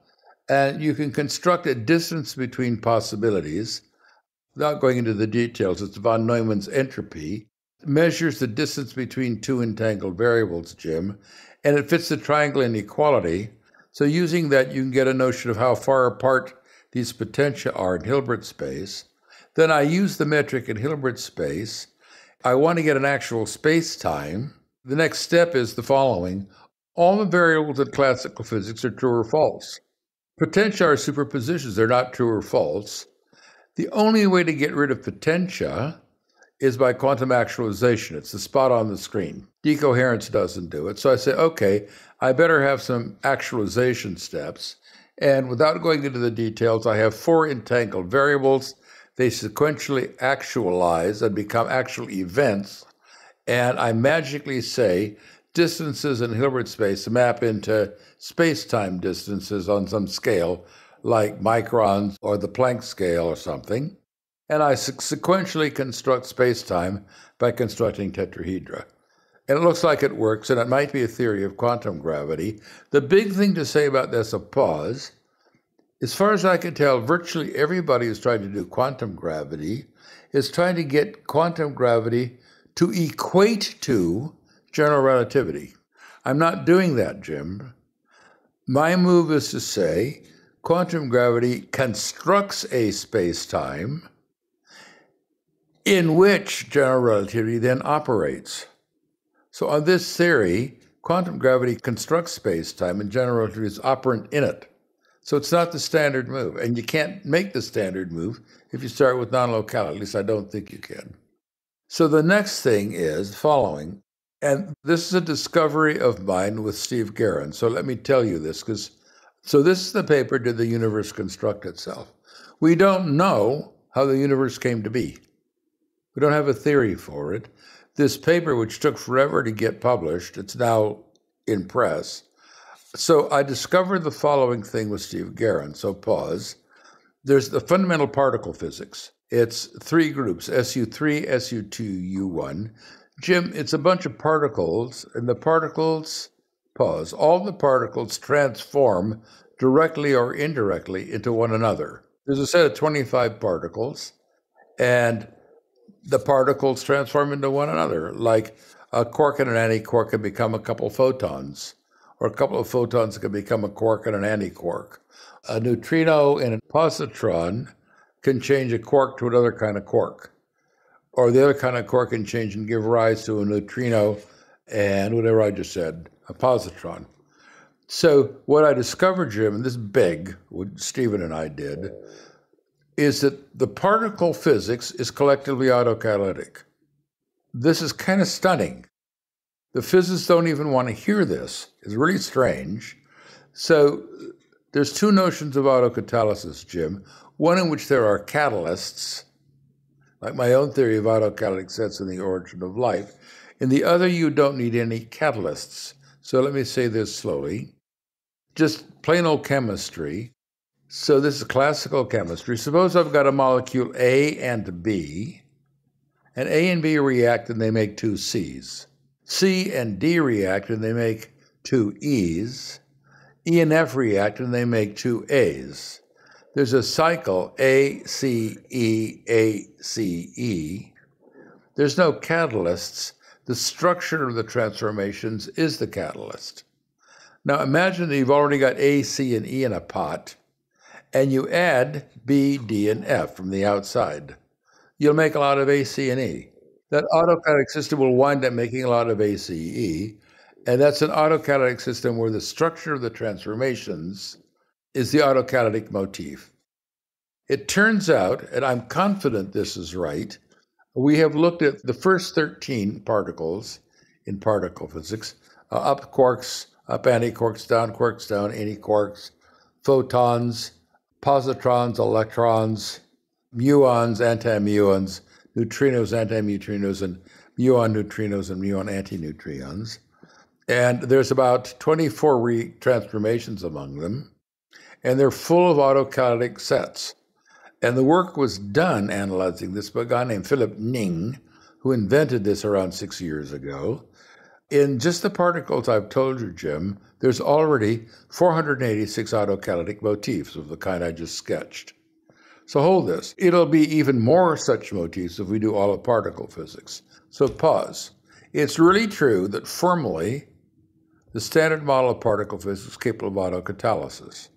and you can construct a distance between possibilities. Without going into the details, it's von Neumann's entropy. It measures the distance between two entangled variables, Jim, and it fits the triangle inequality. So using that, you can get a notion of how far apart these potentia are in Hilbert space. Then I use the metric in Hilbert space. I want to get an actual space-time. The next step is the following. All the variables in classical physics are true or false. Potentia are superpositions. They're not true or false. The only way to get rid of potentia is by quantum actualization. It's the spot on the screen. Decoherence doesn't do it. So I say, okay, I better have some actualization steps. And without going into the details, I have four entangled variables. They sequentially actualize and become actual events, and I magically say, distances in Hilbert space map into space-time distances on some scale, like microns or the Planck scale or something, and I sequentially construct space-time by constructing tetrahedra. And it looks like it works, and it might be a theory of quantum gravity. The big thing to say about this, a pause, as far as I can tell, virtually everybody who's trying to do quantum gravity is trying to get quantum gravity to equate to general relativity. I'm not doing that, Jim. My move is to say quantum gravity constructs a space-time in which general relativity then operates. So on this theory, quantum gravity constructs space-time and general relativity is operant in it. So it's not the standard move, and you can't make the standard move if you start with non-locality, at least I don't think you can. So the next thing is the following, and this is a discovery of mine with Steve Garin, so let me tell you this, because so this is the paper, Did the Universe Construct Itself? We don't know how the universe came to be. We don't have a theory for it. This paper, which took forever to get published, it's now in press. So I discovered the following thing with Steve Garin, so pause. There's the fundamental particle physics. It's three groups, SU3, SU2, U1. Jim, it's a bunch of particles, and the particles, pause, all the particles transform directly or indirectly into one another. There's a set of 25 particles, and the particles transform into one another, like a quark and an antiquark can become a couple photons, or a couple of photons can become a quark and an antiquark. A neutrino and a positron can change a quark to another kind of quark, or the other kind of quark can change and give rise to a neutrino and whatever I just said, a positron. So what I discovered, Jim, and this is big, what Stephen and I did, is that the particle physics is collectively autocatalytic. This is kind of stunning. The physicists don't even want to hear this. It's really strange. So there's two notions of autocatalysis, Jim. One in which there are catalysts, like my own theory of autocatalytic sets in the origin of life. In the other, you don't need any catalysts. So let me say this slowly. Just plain old chemistry. So this is classical chemistry. Suppose I've got a molecule A and A and B react and they make two Cs. C and D react and they make two E's. E and F react and they make two A's. There's a cycle, A, C, E, A, C, E. There's no catalysts. The structure of the transformations is the catalyst. Now imagine that you've already got A, C, and E in a pot, and you add B, D, and F from the outside. You'll make a lot of A, C, and E. That autocatalytic system will wind up making a lot of A, C, E, and that's an autocatalytic system where the structure of the transformations is the autocatalytic motif. It turns out, and I'm confident this is right, we have looked at the first 13 particles in particle physics, up quarks, up antiquarks, down antiquarks, photons, positrons, electrons, muons, antimuons, neutrinos, antineutrinos, and muon neutrinos and muon antineutrons. And there's about 24 transformations among them, and they're full of autocatalytic sets. And the work was done analyzing this by a guy named Philip Ning, who invented this around 6 years ago. In just the particles I've told you, Jim, there's already 486 autocatalytic motifs of the kind I just sketched. So hold this. It'll be even more such motifs if we do all of particle physics. So pause. It's really true that formally, the standard model of particle physics is capable of autocatalysis.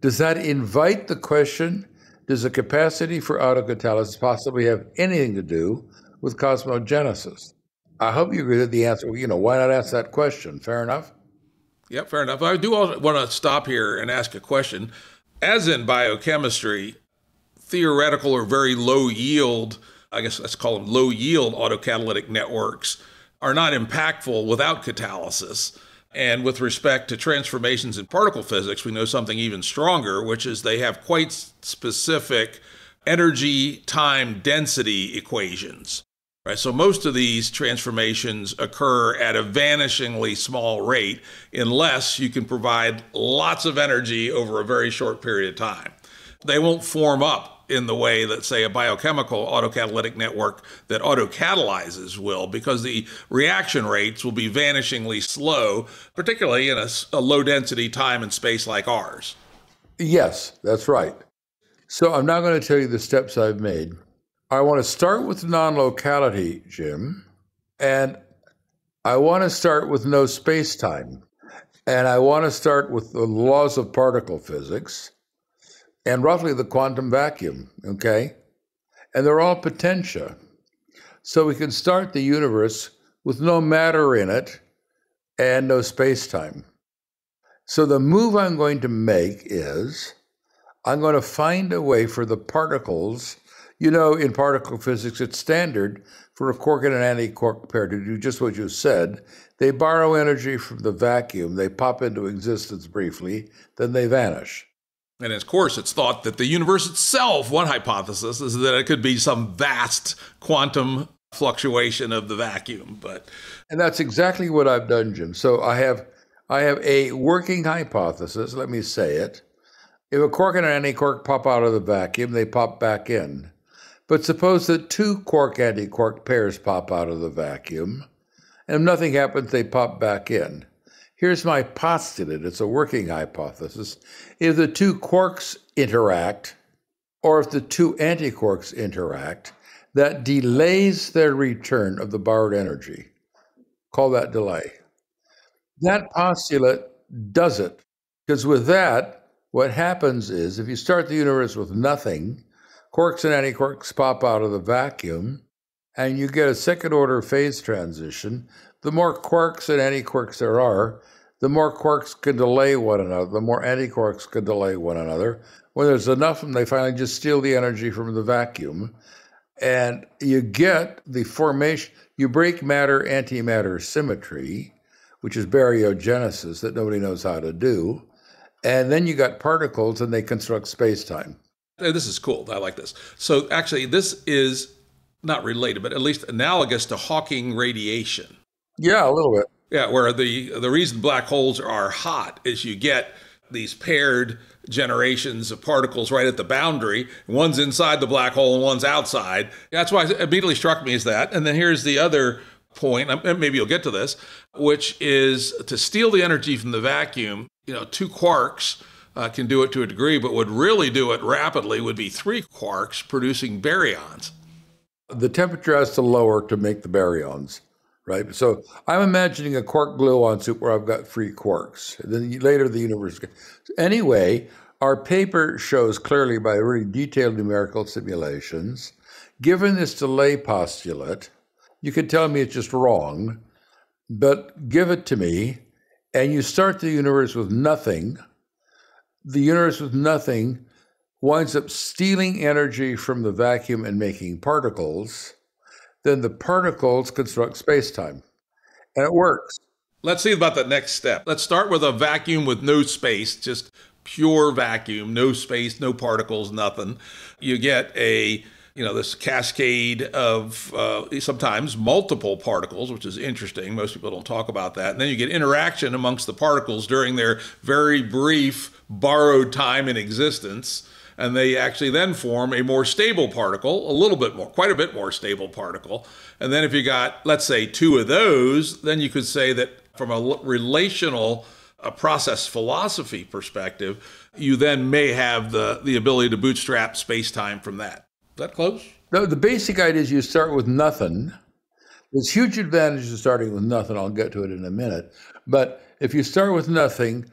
Does that invite the question, does the capacity for autocatalysis possibly have anything to do with cosmogenesis? I hope you agree that the answer, you know, why not ask that question? Fair enough? Yep, fair enough. I do want to stop here and ask a question. As in biochemistry, theoretical or very low yield, I guess let's call them low yield autocatalytic networks are not impactful without catalysis. And with respect to transformations in particle physics, we know something even stronger, which is they have quite specific energy, time, density equations. Right? So most of these transformations occur at a vanishingly small rate unless you can provide lots of energy over a very short period of time. They won't form up in the way that, say, a biochemical autocatalytic network that autocatalyzes will, because the reaction rates will be vanishingly slow, particularly in a low-density time and space like ours. Yes, that's right. So I'm now going to tell you the steps I've made. I want to start with non-locality, Jim, and I want to start with no space-time, and I want to start with the laws of particle physics, and roughly the quantum vacuum, okay? And they're all potentia. So we can start the universe with no matter in it and no space-time. So the move I'm going to make is I'm going to find a way for the particles. You know, in particle physics, it's standard for a quark and an anti-quark pair to do just what you said. They borrow energy from the vacuum. They pop into existence briefly, then they vanish. And of course, it's thought that the universe itself, one hypothesis, is that it could be some vast quantum fluctuation of the vacuum. And that's exactly what I've done, Jim. So I have a working hypothesis, let me say it. If a quark and an anti-quark pop out of the vacuum, they pop back in. But suppose that two quark-anti-quark pairs pop out of the vacuum, and if nothing happens, they pop back in. Here's my postulate, it's a working hypothesis. If the two quarks interact, or if the two antiquarks interact, that delays their return of the borrowed energy. Call that delay. That postulate does it, because with that, what happens is, if you start the universe with nothing, quarks and antiquarks pop out of the vacuum, and you get a second-order phase transition. The more quarks and antiquarks there are, the more quarks can delay one another, the more antiquarks can delay one another. When there's enough of them, they finally just steal the energy from the vacuum. And you get the formation, you break matter-antimatter symmetry, which is baryogenesis that nobody knows how to do. And then you got particles, and they construct space-time. This is cool. I like this. So actually, this is not related, but at least analogous to Hawking radiation. Yeah, a little bit. Yeah, where the reason black holes are hot is you get these paired generations of particles right at the boundary. One's inside the black hole and one's outside. That's why it immediately struck me as that. And then here's the other point, and maybe you'll get to this, which is to steal the energy from the vacuum, you know, two quarks can do it to a degree, but would really do it rapidly would be three quarks producing baryons. The temperature has to lower to make the baryons, right? So I'm imagining a quark gluon soup where I've got free quarks. Then later the universe. Anyway, our paper shows clearly by really detailed numerical simulations, given this delay postulate, you could tell me it's just wrong, but give it to me, and you start the universe with nothing. The universe with nothing winds up stealing energy from the vacuum and making particles, then the particles construct space-time, and it works. Let's see about the next step. Let's start with a vacuum with no space, just pure vacuum, no space, no particles, nothing. You get a, you know, this cascade of sometimes multiple particles, which is interesting. Most people don't talk about that. And then you get interaction amongst the particles during their very brief borrowed time in existence. And they actually then form a more stable particle, a little bit more, quite a bit more stable particle. And then if you got, let's say, two of those, then you could say that from a relational process philosophy perspective, you then may have the ability to bootstrap space-time from that. Is that close? No, the basic idea is you start with nothing. There's huge advantages to starting with nothing. I'll get to it in a minute. But if you start with nothing,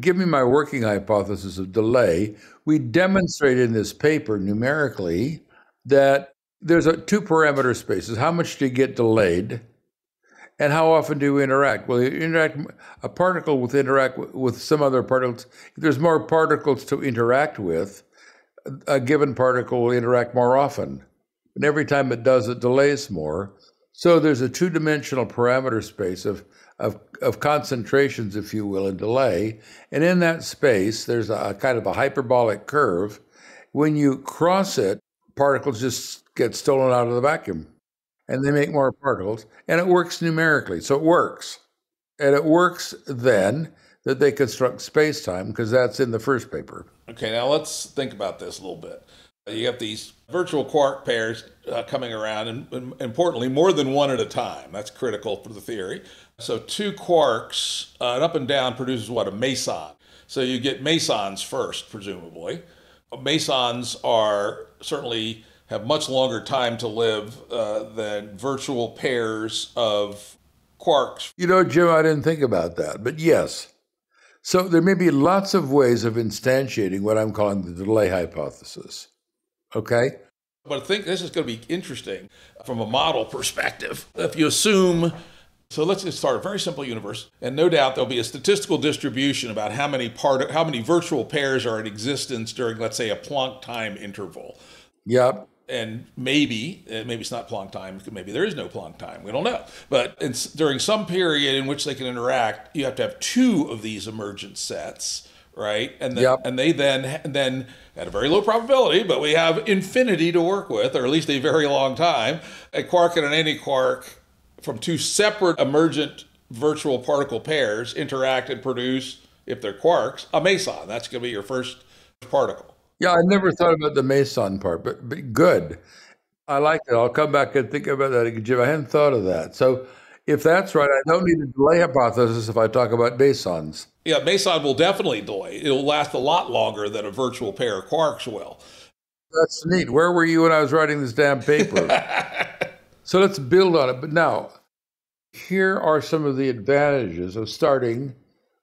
give me my working hypothesis of delay. We demonstrated in this paper numerically that there's two parameter spaces. How much do you get delayed? And how often do you interact? Well, you interact, a particle will interact with some other particles. If there's more particles to interact with, a given particle will interact more often. And every time it does, it delays more. So there's a two-dimensional parameter space of concentrations, if you will, in delay. And in that space, there's a kind of a hyperbolic curve. When you cross it, particles just get stolen out of the vacuum. and they make more particles, and it works numerically. So it works. And it works then that they construct space-time, because that's in the first paper. Okay, now let's think about this a little bit. You have these virtual quark pairs coming around, and importantly, more than one at a time. That's critical for the theory. So two quarks, an up and down produces what, a meson. So you get mesons first, presumably. Mesons are certainly have much longer time to live than virtual pairs of quarks. You know, Jim, I didn't think about that, but yes. So there may be lots of ways of instantiating what I'm calling the delay hypothesis. Okay? But I think this is going to be interesting from a model perspective. If you assume, so let's just start a very simple universe, and no doubt there'll be a statistical distribution about how many virtual pairs are in existence during, let's say, a Planck time interval. Yep. And maybe it's not Planck time, maybe there is no Planck time, we don't know. But it's during some period in which they can interact, you have to have two of these emergent sets, right? And then, yep. And they then at a very low probability, but we have infinity to work with, or at least a very long time, a quark and an antiquark from two separate emergent virtual particle pairs interact and produce, if they're quarks, a meson. That's going to be your first particle. Yeah, I never thought about the meson part, but good. I like it. I'll come back and think about that, Jim. I hadn't thought of that. So if that's right, I don't need a delay hypothesis if I talk about mesons. Yeah, meson will definitely delay. It'll last a lot longer than a virtual pair of quarks will. That's neat. Where were you when I was writing this damn paper? So let's build on it. But now, here are some of the advantages of starting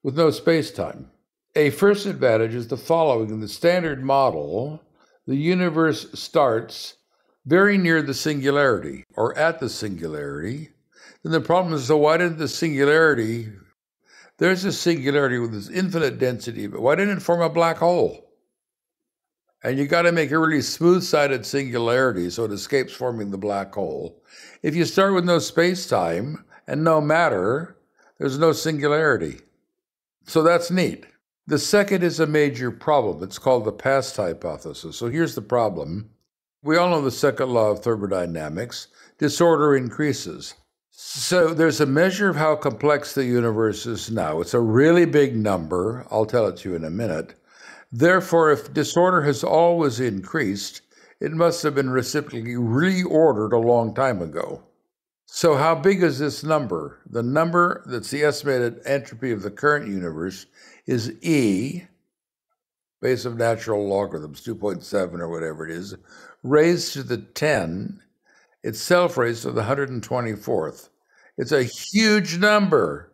with no space-time. A first advantage is the following. In the standard model, the universe starts very near the singularity, or at the singularity. Then the problem is, so why didn't the singularity, there's a singularity with this infinite density, but why didn't it form a black hole? And you got to make a really smooth-sided singularity so it escapes forming the black hole. If you start with no space-time and no matter, there's no singularity. So that's neat. The second is a major problem. It's called the past hypothesis. So here's the problem. We all know the second law of thermodynamics. Disorder increases. So there's a measure of how complex the universe is now. It's a really big number. I'll tell it to you in a minute. Therefore, if disorder has always increased, it must have been reciprocally reordered a long time ago. So how big is this number? The number that's the estimated entropy of the current universe is E, base of natural logarithms, 2.7 or whatever it is, raised to the 10, itself raised to the 124th. It's a huge number.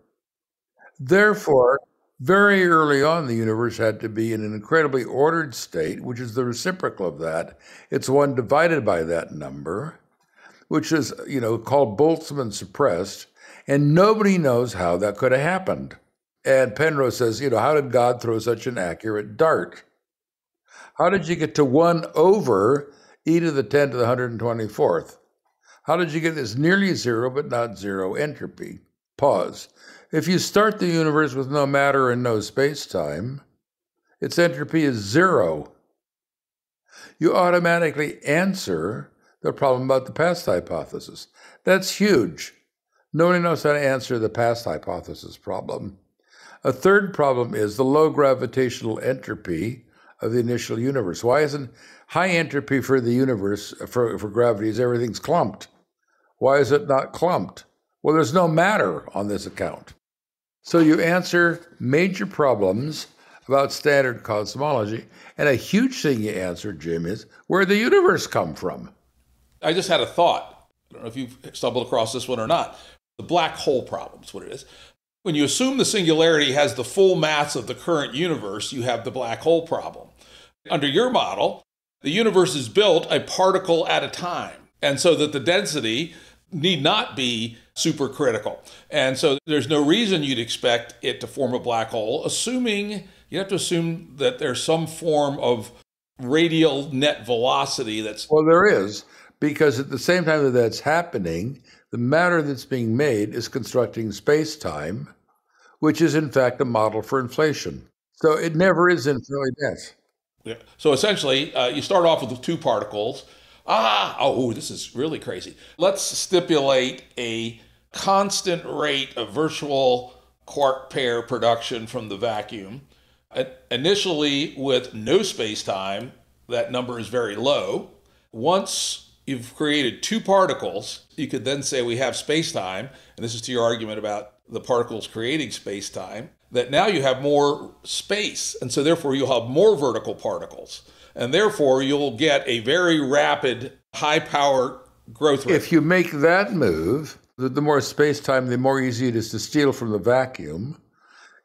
Therefore, very early on, the universe had to be in an incredibly ordered state, which is the reciprocal of that. It's one divided by that number, which is, you know, called Boltzmann suppressed, and nobody knows how that could have happened. And Penrose says, you know, how did God throw such an accurate dart? How did you get to 1 over e to the 10 to the 124th? How did you get this nearly zero but not zero entropy? Pause. If you start the universe with no matter and no space-time, its entropy is zero. You automatically answer the problem about the past hypothesis. That's huge. Nobody knows how to answer the past hypothesis problem. A third problem is the low gravitational entropy of the initial universe. Why isn't high entropy for the universe, for gravity, is everything's clumped? Why is it not clumped? Well, there's no matter on this account. So you answer major problems about standard cosmology, and a huge thing you answer, Jim, is where the universe come from. I just had a thought. I don't know if you've stumbled across this one or not. The black hole problem is what it is. When you assume the singularity has the full mass of the current universe, you have the black hole problem. Under your model, the universe is built a particle at a time, and so that the density need not be supercritical. And so there's no reason you'd expect it to form a black hole, assuming, you have to assume that there's some form of radial net velocity that's... Well, there is, because at the same time that that's happening, the matter that's being made is constructing space-time, which is in fact a model for inflation. So it never is infinitely dense. Yeah. So essentially, you start off with two particles. This is really crazy. Let's stipulate a constant rate of virtual quark pair production from the vacuum. Initially, with no space-time, that number is very low. Once you've created two particles, you could then say we have space-time, and this is to your argument about the particles creating space-time, that now you have more space, and so therefore you'll have more vertical particles, and therefore you'll get a very rapid, high-power growth rate. If you make that move, the more space-time, the more easy it is to steal from the vacuum.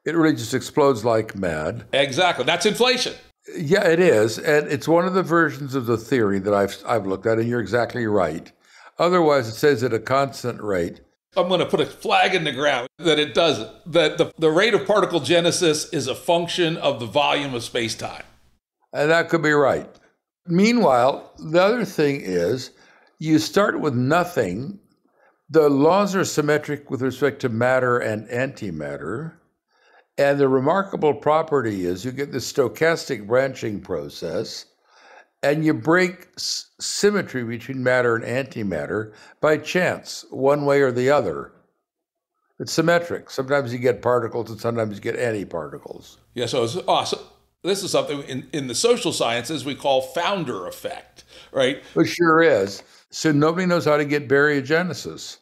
It really just explodes like mad. Exactly. That's inflation. Yeah, it is. And it's one of the versions of the theory that I've looked at, and you're exactly right. Otherwise, it says at a constant rate. I'm going to put a flag in the ground that it doesn't. That the rate of particle genesis is a function of the volume of space-time. And that could be right. Meanwhile, the other thing is you start with nothing. The laws are symmetric with respect to matter and antimatter. And the remarkable property is you get this stochastic branching process, and you break symmetry between matter and antimatter by chance, one way or the other. It's symmetric. Sometimes you get particles, and sometimes you get antiparticles. Yeah, so it's awesome. This is something in the social sciences we call founder effect, right? It sure is. So nobody knows how to get baryogenesis.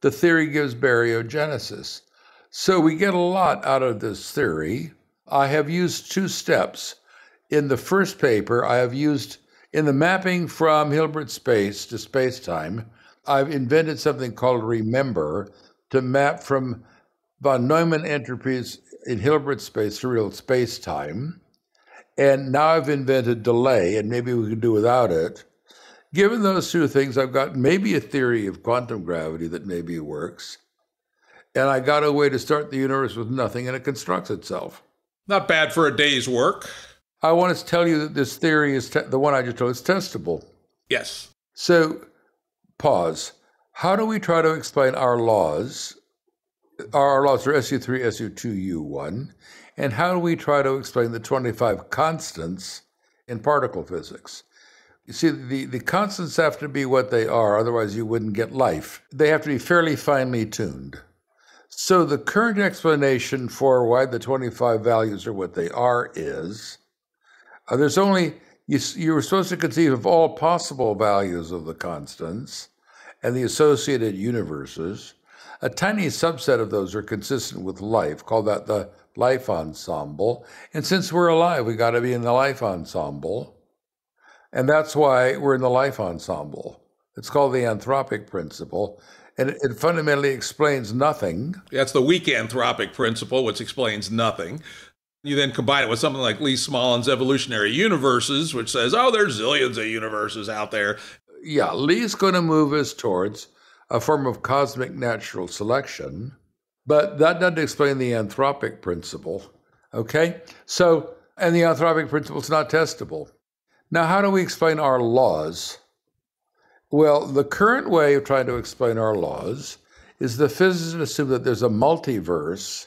The theory gives baryogenesis. So we get a lot out of this theory. I have used two steps. In the first paper, I have used, in the mapping from Hilbert space to space-time, I've invented something called remember to map from von Neumann entropies in Hilbert space to real space-time. And now I've invented delay, and maybe we could do without it. Given those two things, I've got maybe a theory of quantum gravity that maybe works. And I got a way to start the universe with nothing, and it constructs itself. Not bad for a day's work. I want to tell you that this theory is the one I just told, it's testable. Yes. So, pause. How do we try to explain our laws? Our laws are SU3, SU2, U1. And how do we try to explain the 25 constants in particle physics? You see, the constants have to be what they are, otherwise you wouldn't get life. They have to be fairly finely tuned. So the current explanation for why the 25 values are what they are is, there's only, you were supposed to conceive of all possible values of the constants and the associated universes. A tiny subset of those are consistent with life, call that the life ensemble. And since we're alive, we got to be in the life ensemble. And that's why we're in the life ensemble. It's called the anthropic principle. And it fundamentally explains nothing. That's the weak anthropic principle, which explains nothing. You then combine it with something like Lee Smolin's evolutionary universes, which says, oh, there's zillions of universes out there. Yeah, Lee's going to move us towards a form of cosmic natural selection, but that doesn't explain the anthropic principle, okay? So, and the anthropic principle is not testable. Now, how do we explain our laws? Well, the current way of trying to explain our laws is the physicists assume that there's a multiverse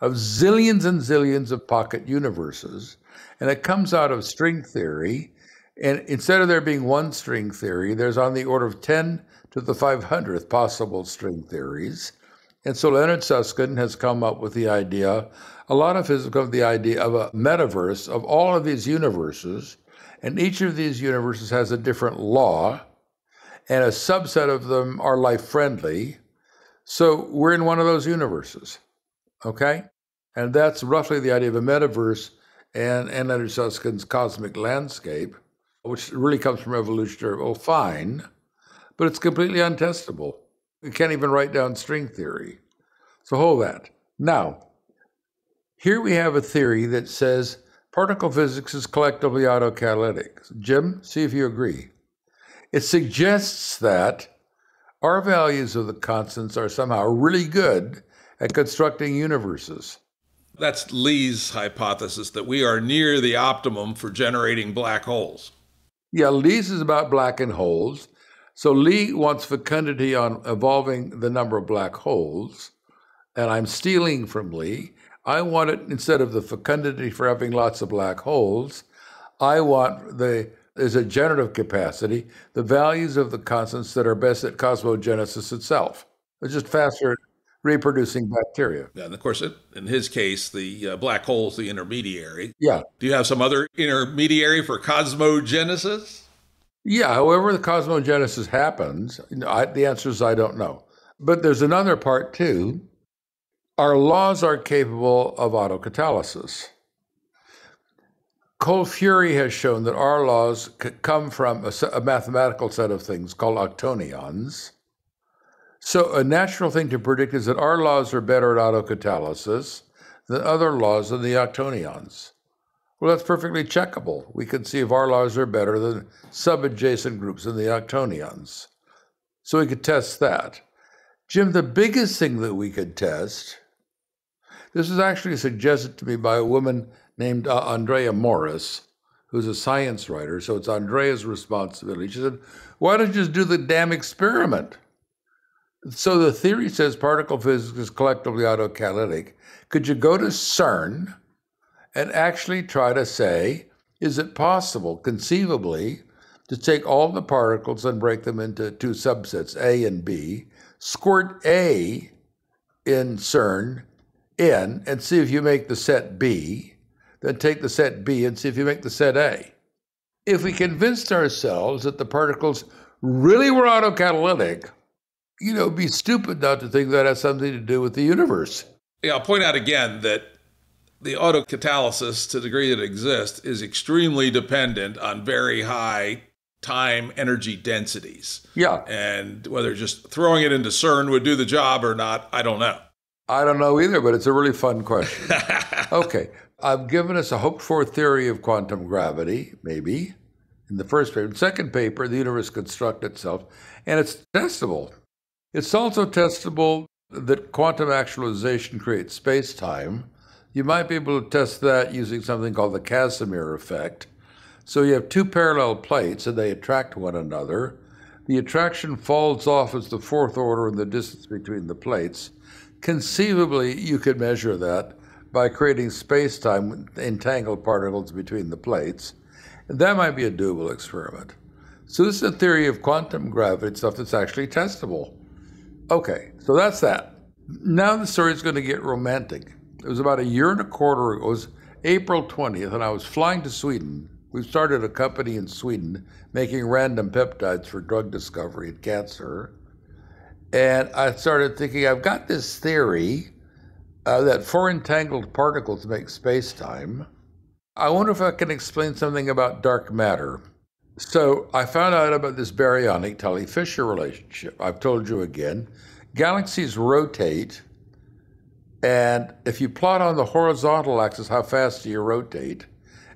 of zillions and zillions of pocket universes, and it comes out of string theory, and instead of there being one string theory, there's on the order of 10 to the 500th possible string theories, and so Leonard Susskind has come up with the idea, a lot of physics of the idea of a metaverse of all of these universes, and each of these universes has a different law, and a subset of them are life-friendly. So we're in one of those universes, okay? And that's roughly the idea of a metaverse and Leonard Suskind's cosmic landscape, which really comes from evolutionary, oh, fine, but it's completely untestable. You can't even write down string theory. So hold that. Now, here we have a theory that says particle physics is collectively autocatalytic. Jim, see if you agree. It suggests that our values of the constants are somehow really good at constructing universes. That's Lee's hypothesis, that we are near the optimum for generating black holes. Yeah, Lee's is about blackened holes. So Lee wants fecundity on evolving the number of black holes, and I'm stealing from Lee. I want it, instead of the fecundity for having lots of black holes, I want the is a generative capacity, the values of the constants that are best at cosmogenesis itself. They're just faster reproducing bacteria. Yeah, and of course, in his case, the black hole is the intermediary. Yeah. Do you have some other intermediary for cosmogenesis? Yeah, however the cosmogenesis happens, the answer is I don't know. But there's another part too. Our laws are capable of autocatalysis. Cold Fury has shown that our laws come from a mathematical set of things called octonions. So a natural thing to predict is that our laws are better at autocatalysis than other laws than the octonions. Well, that's perfectly checkable. We can see if our laws are better than subadjacent groups in the octonions. So we could test that. Jim, the biggest thing that we could test, this was actually suggested to me by a woman named Andrea Morris, who's a science writer, so it's Andrea's responsibility. She said, why don't you just do the damn experiment? So the theory says particle physics is collectively autocatalytic. Could you go to CERN and actually try to say, is it possible, conceivably, to take all the particles and break them into two subsets, A and B, squirt A in CERN in, and see if you make the set B, then take the set B and see if you make the set A. If we convinced ourselves that the particles really were autocatalytic, you know, it'd be stupid not to think that has something to do with the universe. Yeah, I'll point out again that the autocatalysis, to the degree that it exists, is extremely dependent on very high time energy densities. Yeah. And whether just throwing it into CERN would do the job or not, I don't know. I don't know either, but it's a really fun question. Okay. I've given us a hoped-for theory of quantum gravity, maybe, in the first paper. In the second paper, The Universe Construct Itself, and it's testable. It's also testable that quantum actualization creates space-time. You might be able to test that using something called the Casimir effect. So you have two parallel plates and they attract one another. The attraction falls off as the fourth order in the distance between the plates. Conceivably, you could measure that by creating space-time with entangled particles between the plates. And that might be a doable experiment. So this is a theory of quantum gravity, stuff that's actually testable. Okay, so that's that. Now the story is going to get romantic. It was about a year and a quarter ago. It was April 20th, and I was flying to Sweden. We started a company in Sweden making random peptides for drug discovery and cancer. And I started thinking, I've got this theory that four entangled particles make space-time. I wonder if I can explain something about dark matter. So I found out about this baryonic Tully-Fisher relationship. I've told you again. Galaxies rotate. And if you plot on the horizontal axis how fast you rotate,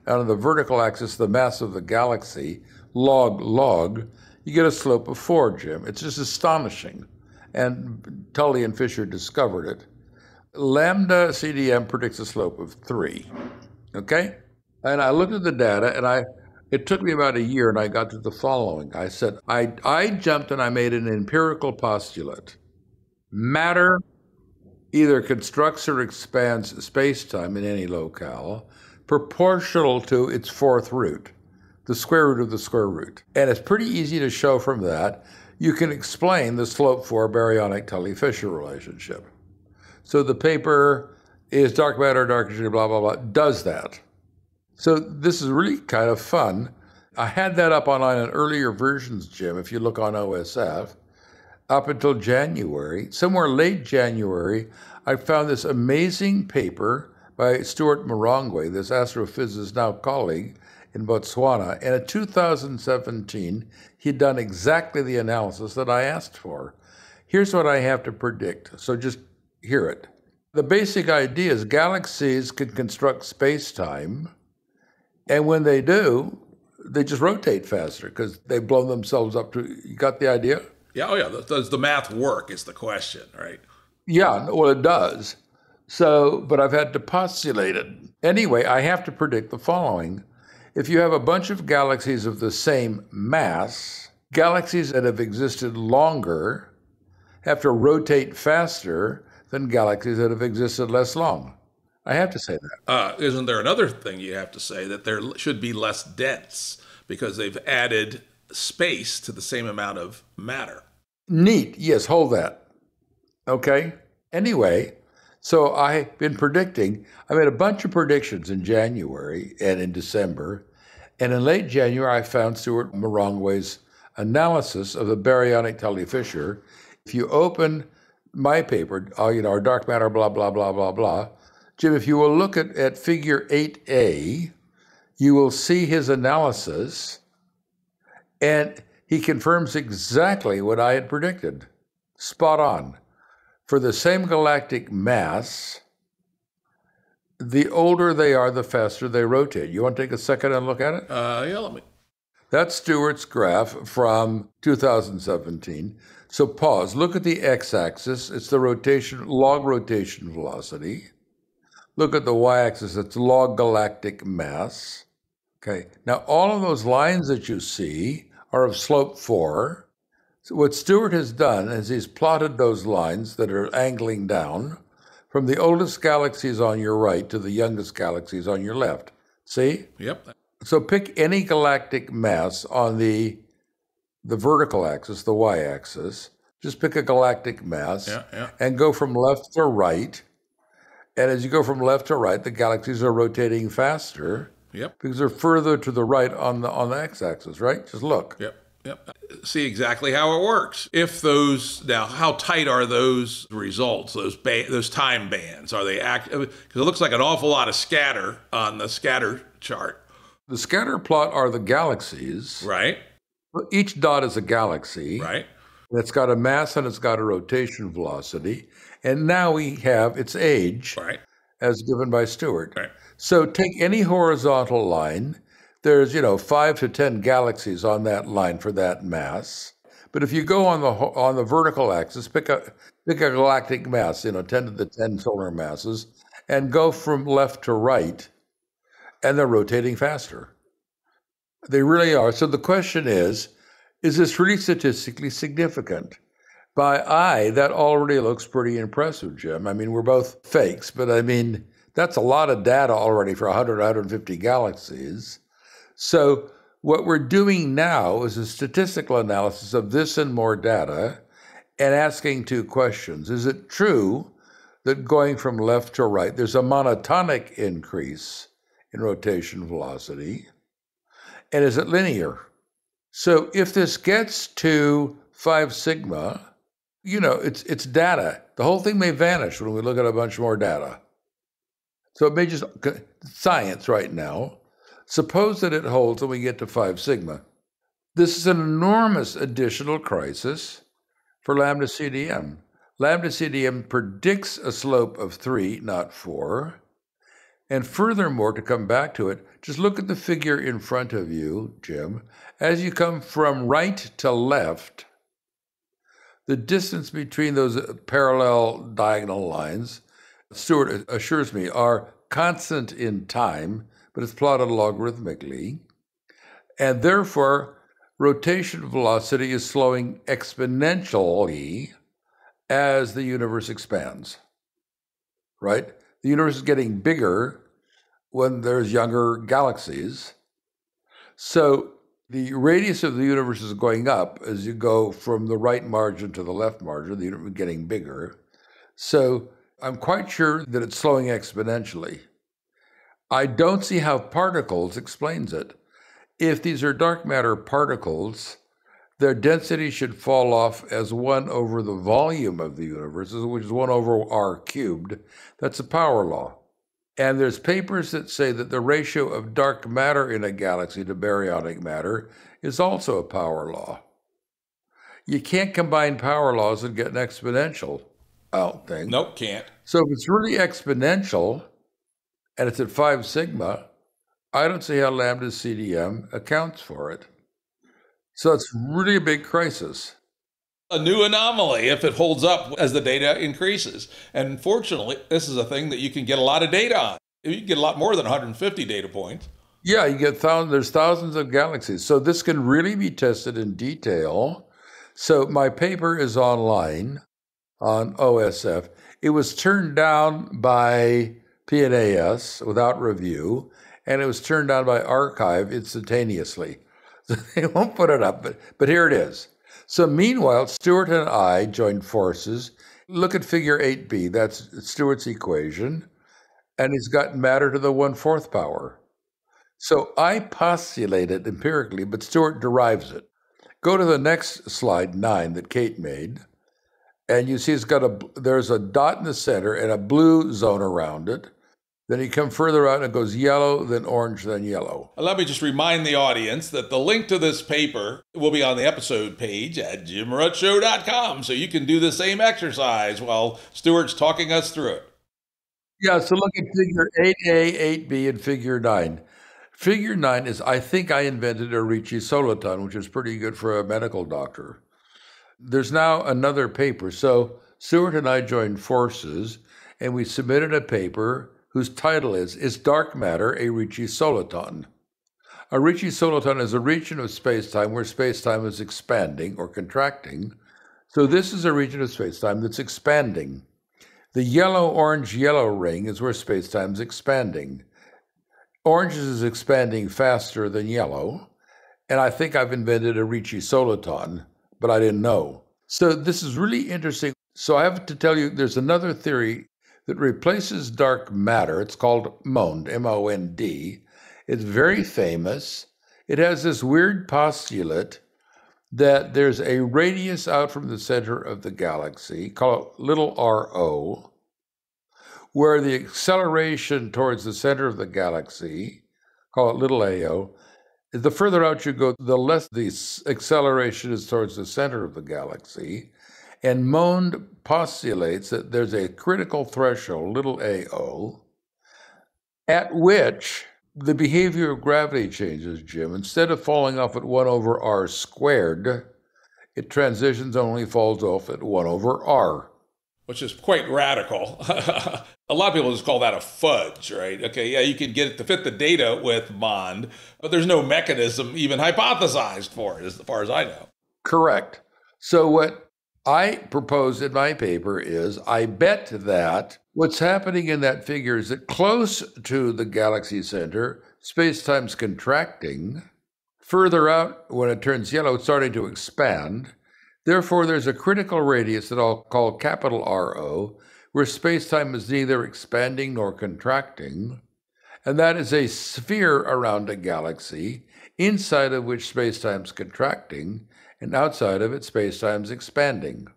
and on the vertical axis the mass of the galaxy, log, you get a slope of 4, Jim. It's just astonishing. And Tully and Fisher discovered it. Lambda-CDM predicts a slope of 3, okay? And I looked at the data, and it took me about a year, and I got to the following. I said, I jumped and I made an empirical postulate. Matter either constructs or expands space-time in any locale proportional to its fourth root, the square root of the square root. And it's pretty easy to show from that you can explain the slope 4 baryonic Tully-Fisher relationship. So the paper is dark matter, dark energy, blah, blah, blah, does that. So this is really kind of fun. I had that up online in earlier versions, Jim, if you look on OSF. Up until January, somewhere late January, I found this amazing paper by Stuart Murongwe, this astrophysicist now colleague in Botswana. And in 2017, he'd done exactly the analysis that I asked for. Here's what I have to predict, so just hear it. The basic idea is galaxies can construct space-time, and when they do, they just rotate faster because they've blown themselves up to, you got the idea? Yeah, oh yeah, does the math work is the question, right? Yeah, well, it does. So, but I've had to postulate it. Anyway, I have to predict the following. If you have a bunch of galaxies of the same mass, galaxies that have existed longer have to rotate faster than galaxies that have existed less long. I have to say that. Isn't there another thing you have to say, that there should be less dense? because they've added space to the same amount of matter. Neat. Yes, hold that. Okay. Anyway, so I've been predicting. I made a bunch of predictions in January and in December. And in late January, I found Stuart Murongwe's analysis of the baryonic Tully-Fisher. If you open my paper, you know, our dark matter, blah, blah, blah, blah, blah. Jim, if you will look at figure 8A, you will see his analysis, and he confirms exactly what I had predicted. Spot on. For the same galactic mass, the older they are, the faster they rotate. You want to take a second and look at it? Yeah, let me. That's Stuart's graph from 2017. So pause, look at the x-axis, it's the rotation, log rotation velocity. Look at the y-axis, it's log galactic mass. Okay, now all of those lines that you see are of slope 4. So what Stuart has done is he's plotted those lines that are angling down from the oldest galaxies on your right to the youngest galaxies on your left. See? Yep. So pick any galactic mass on the vertical axis, the y-axis, just pick a galactic mass, and go from left to right. And as you go from left to right, the galaxies are rotating faster because they're further to the right on the x-axis, right? Just look. Yep. See exactly how it works. If those, now how tight are those results, those time bands? Are they active? Because it looks like an awful lot of scatter on the scatter chart. The scatter plot are the galaxies. Right. Each dot is a galaxy. Right. And it's got a mass and it's got a rotation velocity. And now we have its age, right, as given by Stuart. Right. So take any horizontal line. There's, you know, 5 to 10 galaxies on that line for that mass. But if you go on the vertical axis, pick a galactic mass, you know, 10 to the 10 solar masses, and go from left to right, and they're rotating faster. They really are. So the question is this really statistically significant? By eye, that already looks pretty impressive, Jim. I mean, we're both fakes, but I mean, that's a lot of data already for 100, 150 galaxies. So what we're doing now is a statistical analysis of this and more data and asking two questions. Is it true that going from left to right, there's a monotonic increase in rotation velocity? And is it linear? So if this gets to 5 sigma, you know, it's data. The whole thing may vanish when we look at a bunch more data. So it may just, science right now, suppose that it holds and we get to 5 sigma. This is an enormous additional crisis for lambda-CDM. Lambda-CDM predicts a slope of 3, not 4. And furthermore, to come back to it, just look at the figure in front of you, Jim. As you come from right to left, the distance between those parallel diagonal lines, Stuart assures me, are constant in time, but it's plotted logarithmically. And therefore, rotation velocity is slowing exponentially as the universe expands, right? The universe is getting bigger when there's younger galaxies. So the radius of the universe is going up as you go from the right margin to the left margin, the universe is getting bigger. So I'm quite sure that it's slowing exponentially. I don't see how particles explains it. If these are dark matter particles, their density should fall off as 1 over the volume of the universe, which is 1 over r cubed. That's a power law. And there's papers that say that the ratio of dark matter in a galaxy to baryonic matter is also a power law. You can't combine power laws and get an exponential, I don't think. Nope, can't. So if it's really exponential, and it's at 5 sigma, I don't see how lambda CDM accounts for it. So it's really a big crisis. A new anomaly if it holds up as the data increases. And fortunately, this is a thing that you can get a lot of data on. You can get a lot more than 150 data points. Yeah, you get thousands, there's thousands of galaxies. So this can really be tested in detail. So my paper is online on OSF. It was turned down by PNAS without review, and it was turned down by Archive instantaneously. So they won't put it up, but here it is. So meanwhile, Stuart and I joined forces. Look at figure 8b, that's Stuart's equation, and he's got matter to the 1/4 power. So I postulate it empirically, but Stuart derives it. Go to the next slide, 9, that Kate made, and you see it's got there's a dot in the center and a blue zone around it. Then you come further out and it goes yellow, then orange, then yellow. Let me just remind the audience that the link to this paper will be on the episode page at JimRuttShow.com, so you can do the same exercise while Stuart's talking us through it. Yeah, so look at figure 8A, 8B, and figure 9. Figure 9 is, I think I invented a Ricci soliton, which is pretty good for a medical doctor. There's now another paper. So Stuart and I joined forces, and we submitted a paper whose title is Dark Matter a Ricci Soliton? A Ricci Soliton is a region of space-time where space-time is expanding or contracting. So this is a region of space-time that's expanding. The yellow-orange-yellow ring is where space-time is expanding. Orange is expanding faster than yellow, and I think I've invented a Ricci Soliton, but I didn't know. So this is really interesting. So I have to tell you, there's another theory that replaces dark matter. It's called MOND, M-O-N-D. It's very famous. It has this weird postulate that there's a radius out from the center of the galaxy, call it little r-o, where the acceleration towards the center of the galaxy, call it little a-o, the further out you go, the less the acceleration is towards the center of the galaxy. And MOND postulates that there's a critical threshold, little a-o, at which the behavior of gravity changes, Jim. Instead of falling off at 1 over r squared, it transitions and only falls off at 1 over r. Which is quite radical. A lot of people just call that a fudge, right? Okay, yeah, you can get it to fit the data with MOND, but there's no mechanism even hypothesized for it, as far as I know. Correct. So what I proposed in my paper is, I bet that what's happening in that figure is that close to the galaxy center, space-time's contracting. Further out, when it turns yellow, it's starting to expand. Therefore, there's a critical radius that I'll call capital R-O, where space-time is neither expanding nor contracting, and that is a sphere around a galaxy, inside of which space-time's contracting, and outside of it, space-time's expanding.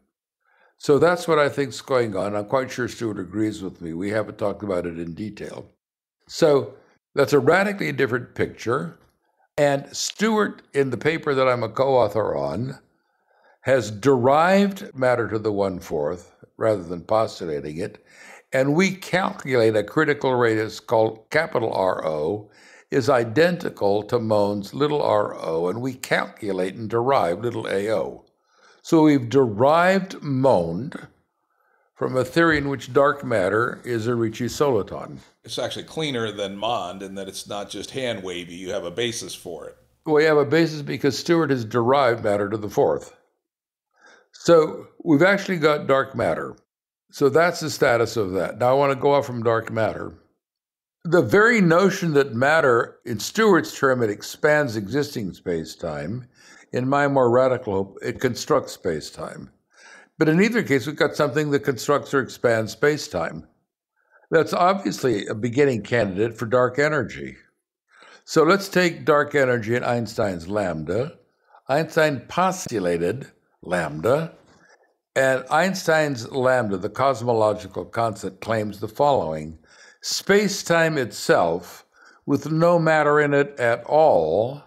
So that's what I think's going on. I'm quite sure Stuart agrees with me. We haven't talked about it in detail. So that's a radically different picture. And Stuart, in the paper that I'm a co-author on, has derived matter to the 1/4 rather than postulating it. And we calculate a critical radius called capital R-O, is identical to MOND's little r-o, and we calculate and derive little a-o. So we've derived MOND from a theory in which dark matter is a Ricci soliton. It's actually cleaner than MOND in that it's not just hand-wavy. You have a basis for it. We have a basis because Stuart has derived matter to the 4th. So we've actually got dark matter. So that's the status of that. Now I want to go off from dark matter. The very notion that matter, in Stuart's term, it expands existing space-time. In my more radical hope, it constructs space-time. But in either case, we've got something that constructs or expands space-time. That's obviously a beginning candidate for dark energy. So let's take dark energy and Einstein's lambda. Einstein postulated lambda, and Einstein's lambda, the cosmological constant, claims the following. Space-time itself, with no matter in it at all,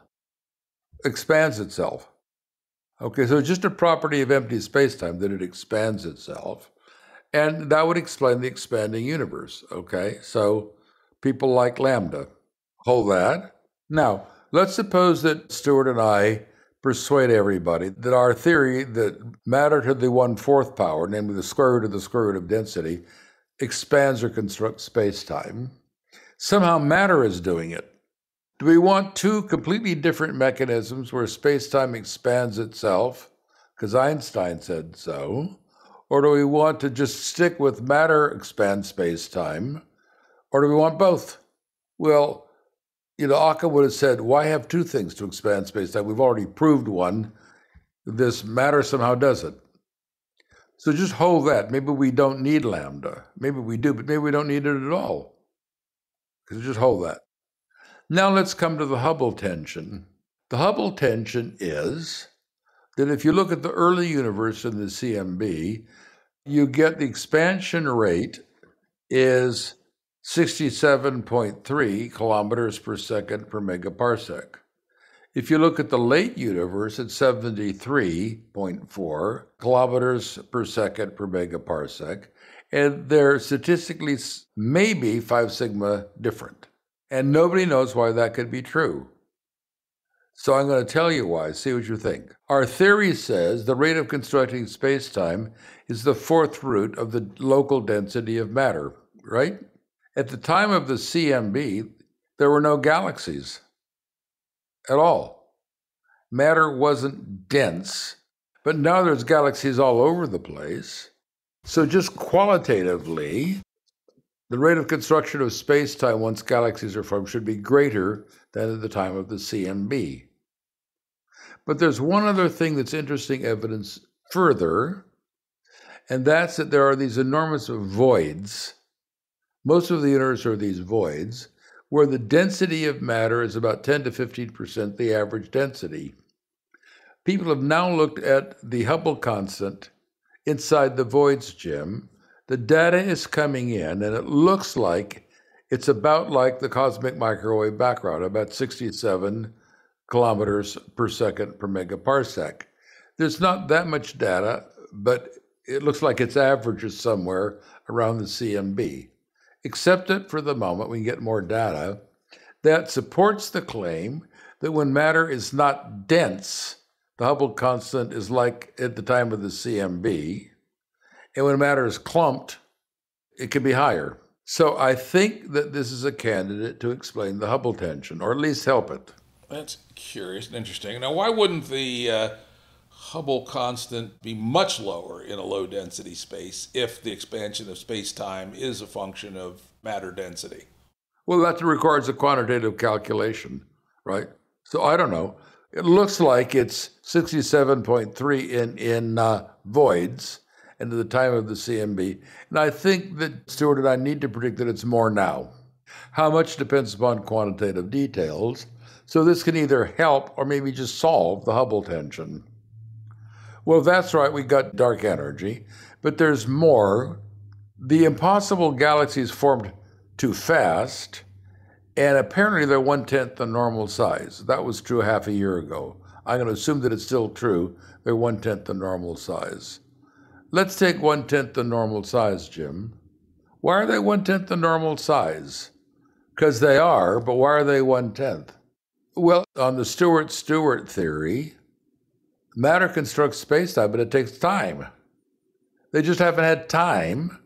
expands itself. Okay, so it's just a property of empty space-time that it expands itself. And that would explain the expanding universe, okay? So people like lambda hold that. Now, let's suppose that Stuart and I persuade everybody that our theory that matter to the 1/4 power, namely the square root of density, expands or constructs space-time. Somehow matter is doing it. Do we want two completely different mechanisms where space-time expands itself, because Einstein said so, or do we want to just stick with matter expand space-time, or do we want both? Well, you know, Occam would have said, why have two things to expand space-time? We've already proved one. This matter somehow does it. So just hold that. Maybe we don't need lambda. Maybe we do, but maybe we don't need it at all. So just hold that. Now let's come to the Hubble tension. The Hubble tension is that if you look at the early universe in the CMB, you get the expansion rate is 67.3 kilometers per second per megaparsec. If you look at the late universe, it's 73.4 kilometers per second per megaparsec, and they're statistically maybe 5 sigma different. And nobody knows why that could be true. So I'm going to tell you why. See what you think. Our theory says the rate of constructing space-time is the fourth root of the local density of matter, right? At the time of the CMB, there were no galaxies at all. Matter wasn't dense, but now there's galaxies all over the place. So just qualitatively, the rate of construction of space-time once galaxies are formed should be greater than at the time of the CMB. But there's one other thing that's interesting evidence further, and that's that there are these enormous voids. Most of the universe are these voids, where the density of matter is about 10 to 15% the average density. People have now looked at the Hubble constant inside the voids, Jim. The data is coming in, and it looks like it's about like the cosmic microwave background, about 67 kilometers per second per megaparsec. There's not that much data, but it looks like its average is somewhere around the CMB. Except that for the moment, we can get more data that supports the claim that when matter is not dense, the Hubble constant is like at the time of the CMB. And when matter is clumped, it can be higher. So I think that this is a candidate to explain the Hubble tension, or at least help it. That's curious and interesting. Now, why wouldn't the Hubble constant be much lower in a low-density space if the expansion of space-time is a function of matter density? Well, that requires a quantitative calculation, right? So I don't know. It looks like it's 67.3 in voids, and to the time of the CMB. And I think that Stuart and I need to predict that it's more now. How much depends upon quantitative details. So this can either help or maybe just solve the Hubble tension. Well, that's right, we got dark energy, but there's more. The impossible galaxies formed too fast, and apparently they're 1/10 the normal size. That was true half a year ago. I'm going to assume that it's still true. They're 1/10 the normal size. Let's take 1/10 the normal size, Jim. Why are they 1/10 the normal size? Because they are, but why are they 1/10? Well, on the Stuart theory, matter constructs space-time, but it takes time. They just haven't had time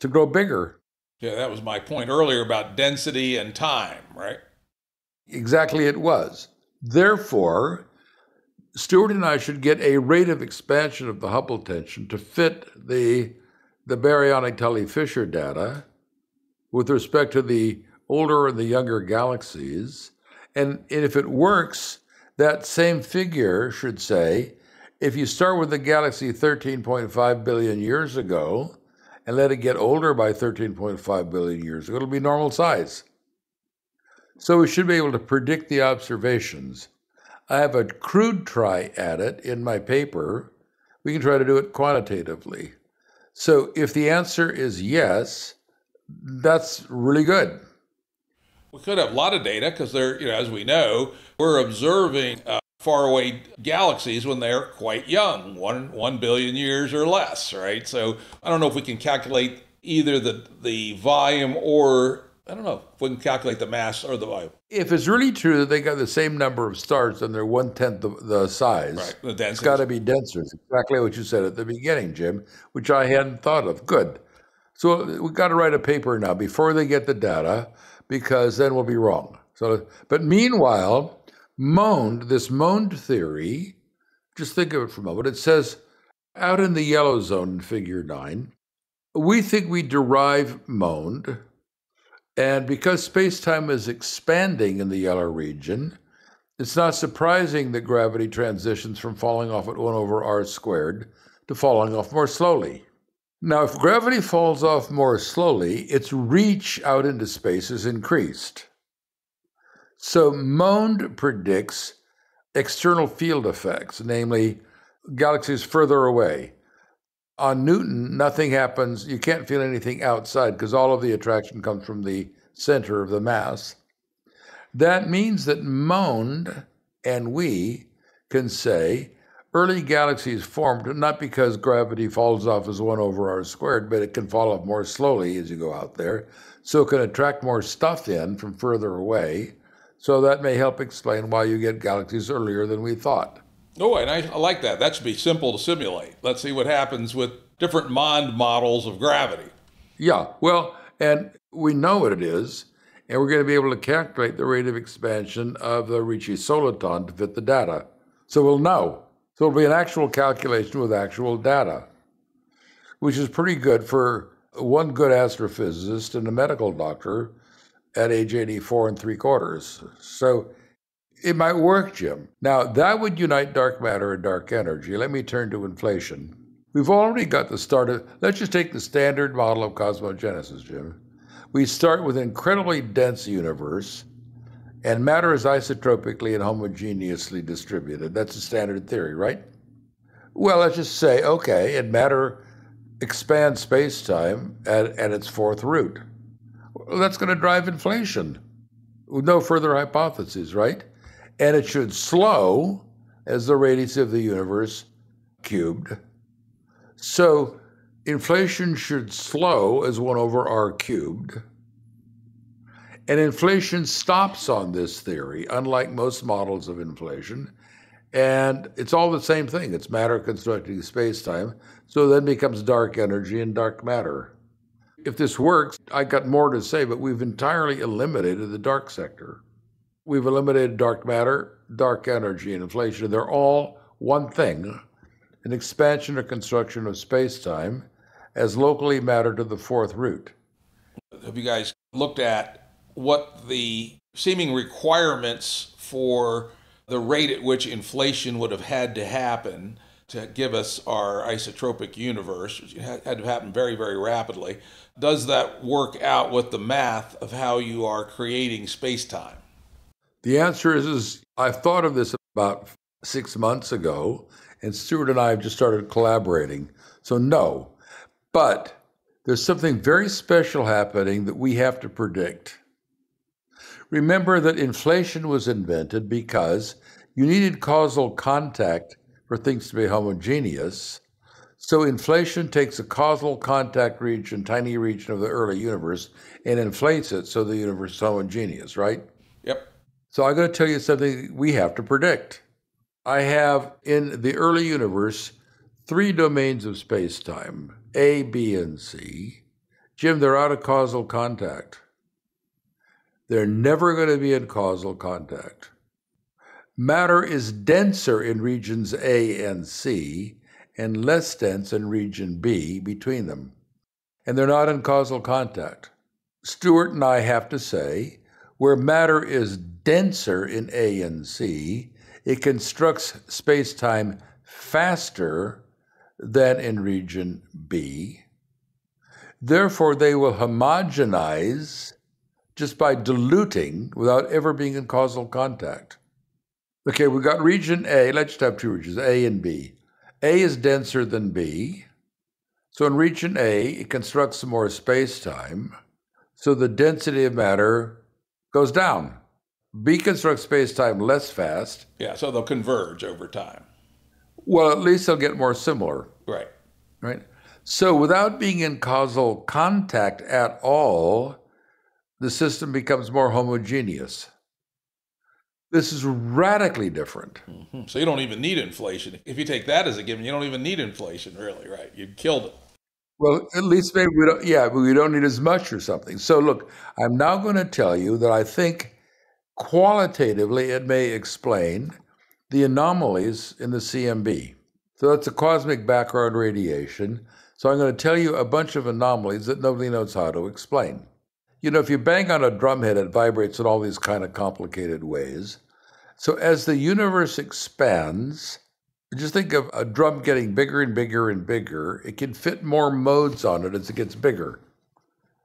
to grow bigger. Yeah, that was my point earlier about density and time, right? Exactly, it was. Therefore, Stuart and I should get a rate of expansion of the Hubble tension to fit the baryonic Tully-Fisher data with respect to the older and the younger galaxies. And if it works, that same figure should say, if you start with a galaxy 13.5 billion years ago and let it get older by 13.5 billion years ago, it'll be normal size. So we should be able to predict the observations. I have a crude try at it in my paper. We can try to do it quantitatively. So if the answer is yes, that's really good. We could have a lot of data because they're, you know, as we know, we're observing faraway galaxies when they're quite young, one billion years or less, right? So I don't know if we can calculate either the volume or I don't know if we can calculate the mass or the volume. If it's really true that they got the same number of stars and they're 1/10 the size, right. The density. It's got to be denser. It's exactly what you said at the beginning, Jim, which I hadn't thought of. Good. So we've got to write a paper now before they get the data, because then we'll be wrong. So, but meanwhile, this Mond theory, just think of it for a moment. It says out in the yellow zone in Figure 9, we think we derive Mond And because space-time is expanding in the yellow region, it's not surprising that gravity transitions from falling off at 1 over r squared to falling off more slowly. Now, if gravity falls off more slowly, its reach out into space is increased. So Mond predicts external field effects, namely galaxies further away. On Newton, nothing happens. You can't feel anything outside because all of the attraction comes from the center of the mass. That means that Mond and we can say early galaxies formed not because gravity falls off as 1 over r squared, but it can fall off more slowly as you go out there, so it can attract more stuff in from further away. So that may help explain why you get galaxies earlier than we thought. Oh, and I like that. That should be simple to simulate. Let's see what happens with different Mond models of gravity. Yeah, well, and we know what it is, and we're going to be able to calculate the rate of expansion of the Ricci soliton to fit the data. So we'll know. So it'll be an actual calculation with actual data, which is pretty good for one good astrophysicist and a medical doctor at age 84 3/4. So it might work, Jim. Now, that would unite dark matter and dark energy. Let me turn to inflation. We've already got the start of, let's just take the standard model of cosmogenesis, Jim. We start with an incredibly dense universe, and matter is isotropically and homogeneously distributed. That's the standard theory, right? Well, let's just say, okay, and matter expands space-time at its fourth root. Well, that's going to drive inflation with no further hypotheses, right? And it should slow as the radius of the universe cubed. So inflation should slow as 1 over r cubed. And inflation stops on this theory, unlike most models of inflation. And it's all the same thing. It's matter constructing space-time. So then becomes dark energy and dark matter. If this works, I got more to say, but we've entirely eliminated the dark sector. We've eliminated dark matter, dark energy, and inflation. They're all one thing, an expansion or construction of space-time as locally matter to the fourth root. Have you guys looked at what the seeming requirements for the rate at which inflation would have had to happen to give us our isotropic universe, which had to happen very, very rapidly? Does that work out with the math of how you are creating space-time? The answer is I've thought of this about 6 months ago, and Stuart and I have just started collaborating. So no, but there's something very special happening that we have to predict. Remember that inflation was invented because you needed causal contact for things to be homogeneous. So inflation takes a causal contact region, tiny region of the early universe, and inflates it so the universe is homogeneous, right? Yep. So I'm going to tell you something we have to predict. I have in the early universe 3 domains of space-time, A, B, and C. Jim, they're out of causal contact. They're never going to be in causal contact. Matter is denser in regions A and C and less dense in region B between them. And they're not in causal contact. Stuart and I have to say, where matter is denser in A and C, it constructs space-time faster than in region B. Therefore, they will homogenize just by diluting without ever being in causal contact. Okay, we've got region A. Let's just have 2 regions, A and B. A is denser than B. So in region A, it constructs some more space-time. So the density of matter goes down. B constructs space-time less fast. Yeah, so they'll converge over time. Well, at least they'll get more similar. Right. Right? So without being in causal contact at all, the system becomes more homogeneous. This is radically different. Mm-hmm. So you don't even need inflation. If you take that as a given, you don't even need inflation, really, right? You've killed it. Well, at least maybe we don't, yeah, we don't need as much or something. So look, I'm now going to tell you that I think qualitatively it may explain the anomalies in the CMB. So that's the cosmic background radiation. So I'm going to tell you a bunch of anomalies that nobody knows how to explain. you know, if you bang on a drumhead, it vibrates in all these kind of complicated ways. So as the universe expands, just think of a drum getting bigger and bigger and bigger. It can fit more modes on it as it gets bigger,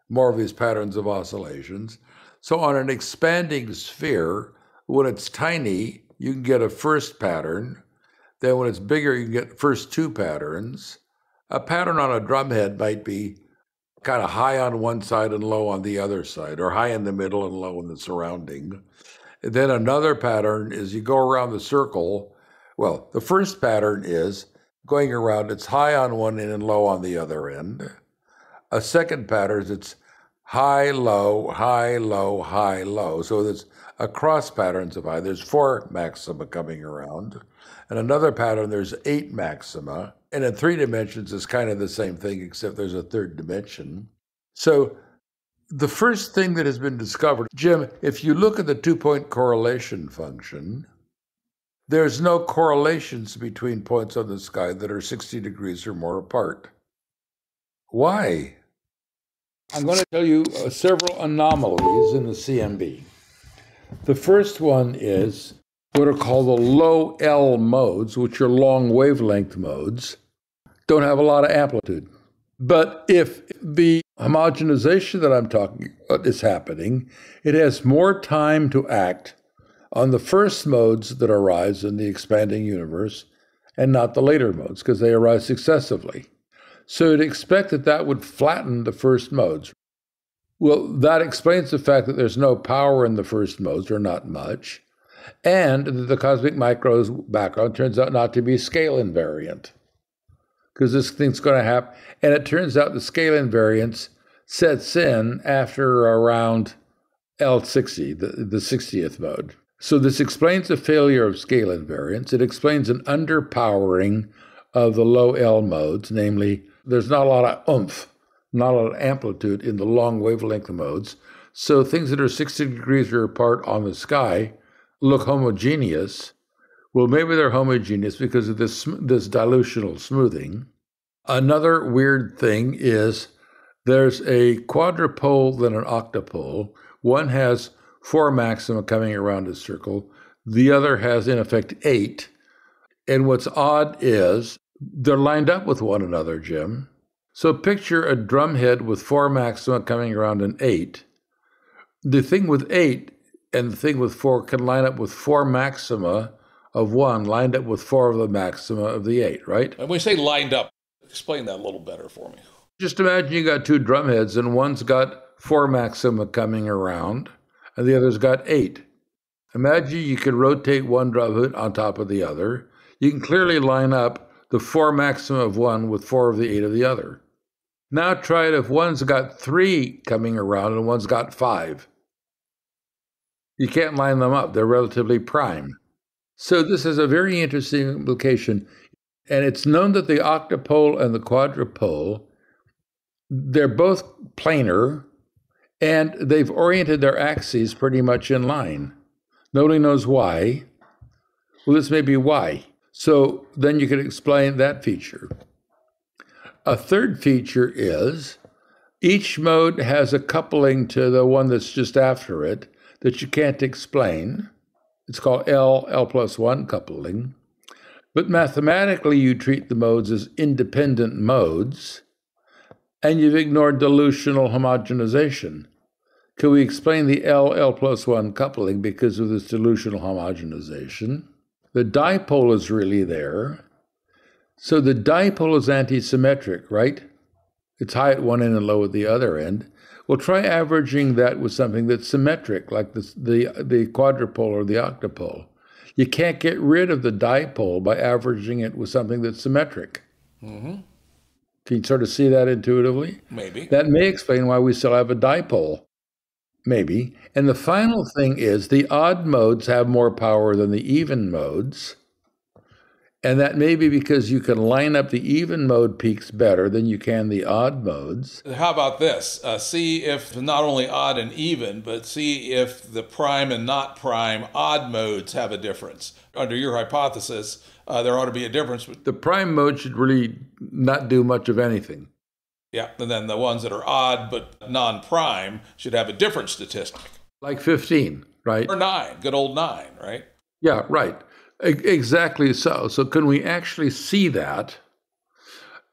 more of these patterns of oscillations. So on an expanding sphere, when it's tiny, you can get a first pattern. Then when it's bigger, you can get first two patterns. A pattern on a drumhead might be kind of high on one side and low on the other side, or high in the middle and low in the surrounding. And then another pattern is you go around the circle. Well, the first pattern is going around, it's high on one end and low on the other end. A second pattern is it's high, low, high, low, high, low. So there's across patterns of high. There's four maxima coming around. And another pattern, there's eight maxima. And in three dimensions, it's kind of the same thing, except there's a third dimension. So the first thing that has been discovered, Jim, if you look at the two-point correlation function, there's no correlations between points on the sky that are 60 degrees or more apart. Why? I'm going to tell you several anomalies in the CMB. The first one is what are called the low L modes, which are long wavelength modes, don't have a lot of amplitude. But if the homogenization that I'm talking about is happening, it has more time to act on the first modes that arise in the expanding universe and not the later modes, because they arise successively. So you'd expect that that would flatten the first modes. Well, that explains the fact that there's no power in the first modes, or not much, and that the cosmic micro's background turns out not to be scale invariant, because this thing's going to happen. And it turns out the scale invariance sets in after around L60, the 60th mode. So this explains the failure of scale invariance. It explains an underpowering of the low L modes, namely, there's not a lot of oomph, not a lot of amplitude in the long wavelength modes. So things that are 60 degrees or apart on the sky look homogeneous. Well, maybe they're homogeneous because of this dilutional smoothing. Another weird thing is there's a quadrupole, then an octopole. One has four maxima coming around a circle. The other has, in effect, eight. And what's odd is they're lined up with one another, Jim. So picture a drumhead with four maxima coming around an eight. The thing with eight and the thing with four can line up with four maxima of one, lined up with four of the maxima of the eight, right? And when you say lined up, explain that a little better for me. Just imagine you got two drumheads, and one's got four maxima coming around, and the other's got eight. Imagine you could rotate one drumhead on top of the other. You can clearly line up the four maxima of one with four of the eight of the other. Now try it if one's got three coming around and one's got five. You can't line them up. They're relatively prime. So this is a very interesting implication. And it's known that the octopole and the quadrupole, they're both planar, and they've oriented their axes pretty much in line. Nobody knows why. Well, this may be why. So then you could explain that feature. A third feature is each mode has a coupling to the one that's just after it that you can't explain. It's called L plus one coupling. But mathematically, you treat the modes as independent modes, and you've ignored dilutional homogenization. Can we explain the L plus one coupling because of this dilutional homogenization? The dipole is really there. So the dipole is antisymmetric, right? It's high at one end and low at the other end. Well, try averaging that with something that's symmetric, like the quadrupole or the octopole. You can't get rid of the dipole by averaging it with something that's symmetric. Mm-hmm. Can you sort of see that intuitively? Maybe. That may explain why we still have a dipole. Maybe. And the final thing is the odd modes have more power than the even modes. And that may be because you can line up the even mode peaks better than you can the odd modes. How about this? See if not only odd and even, but see if the prime and not prime odd modes have a difference. Under your hypothesis, there ought to be a difference. The prime mode should really not do much of anything. Yeah, and then the ones that are odd but non-prime should have a different statistic. Like 15, right? Or 9, good old 9, right? Yeah, right. Exactly so. So can we actually see that?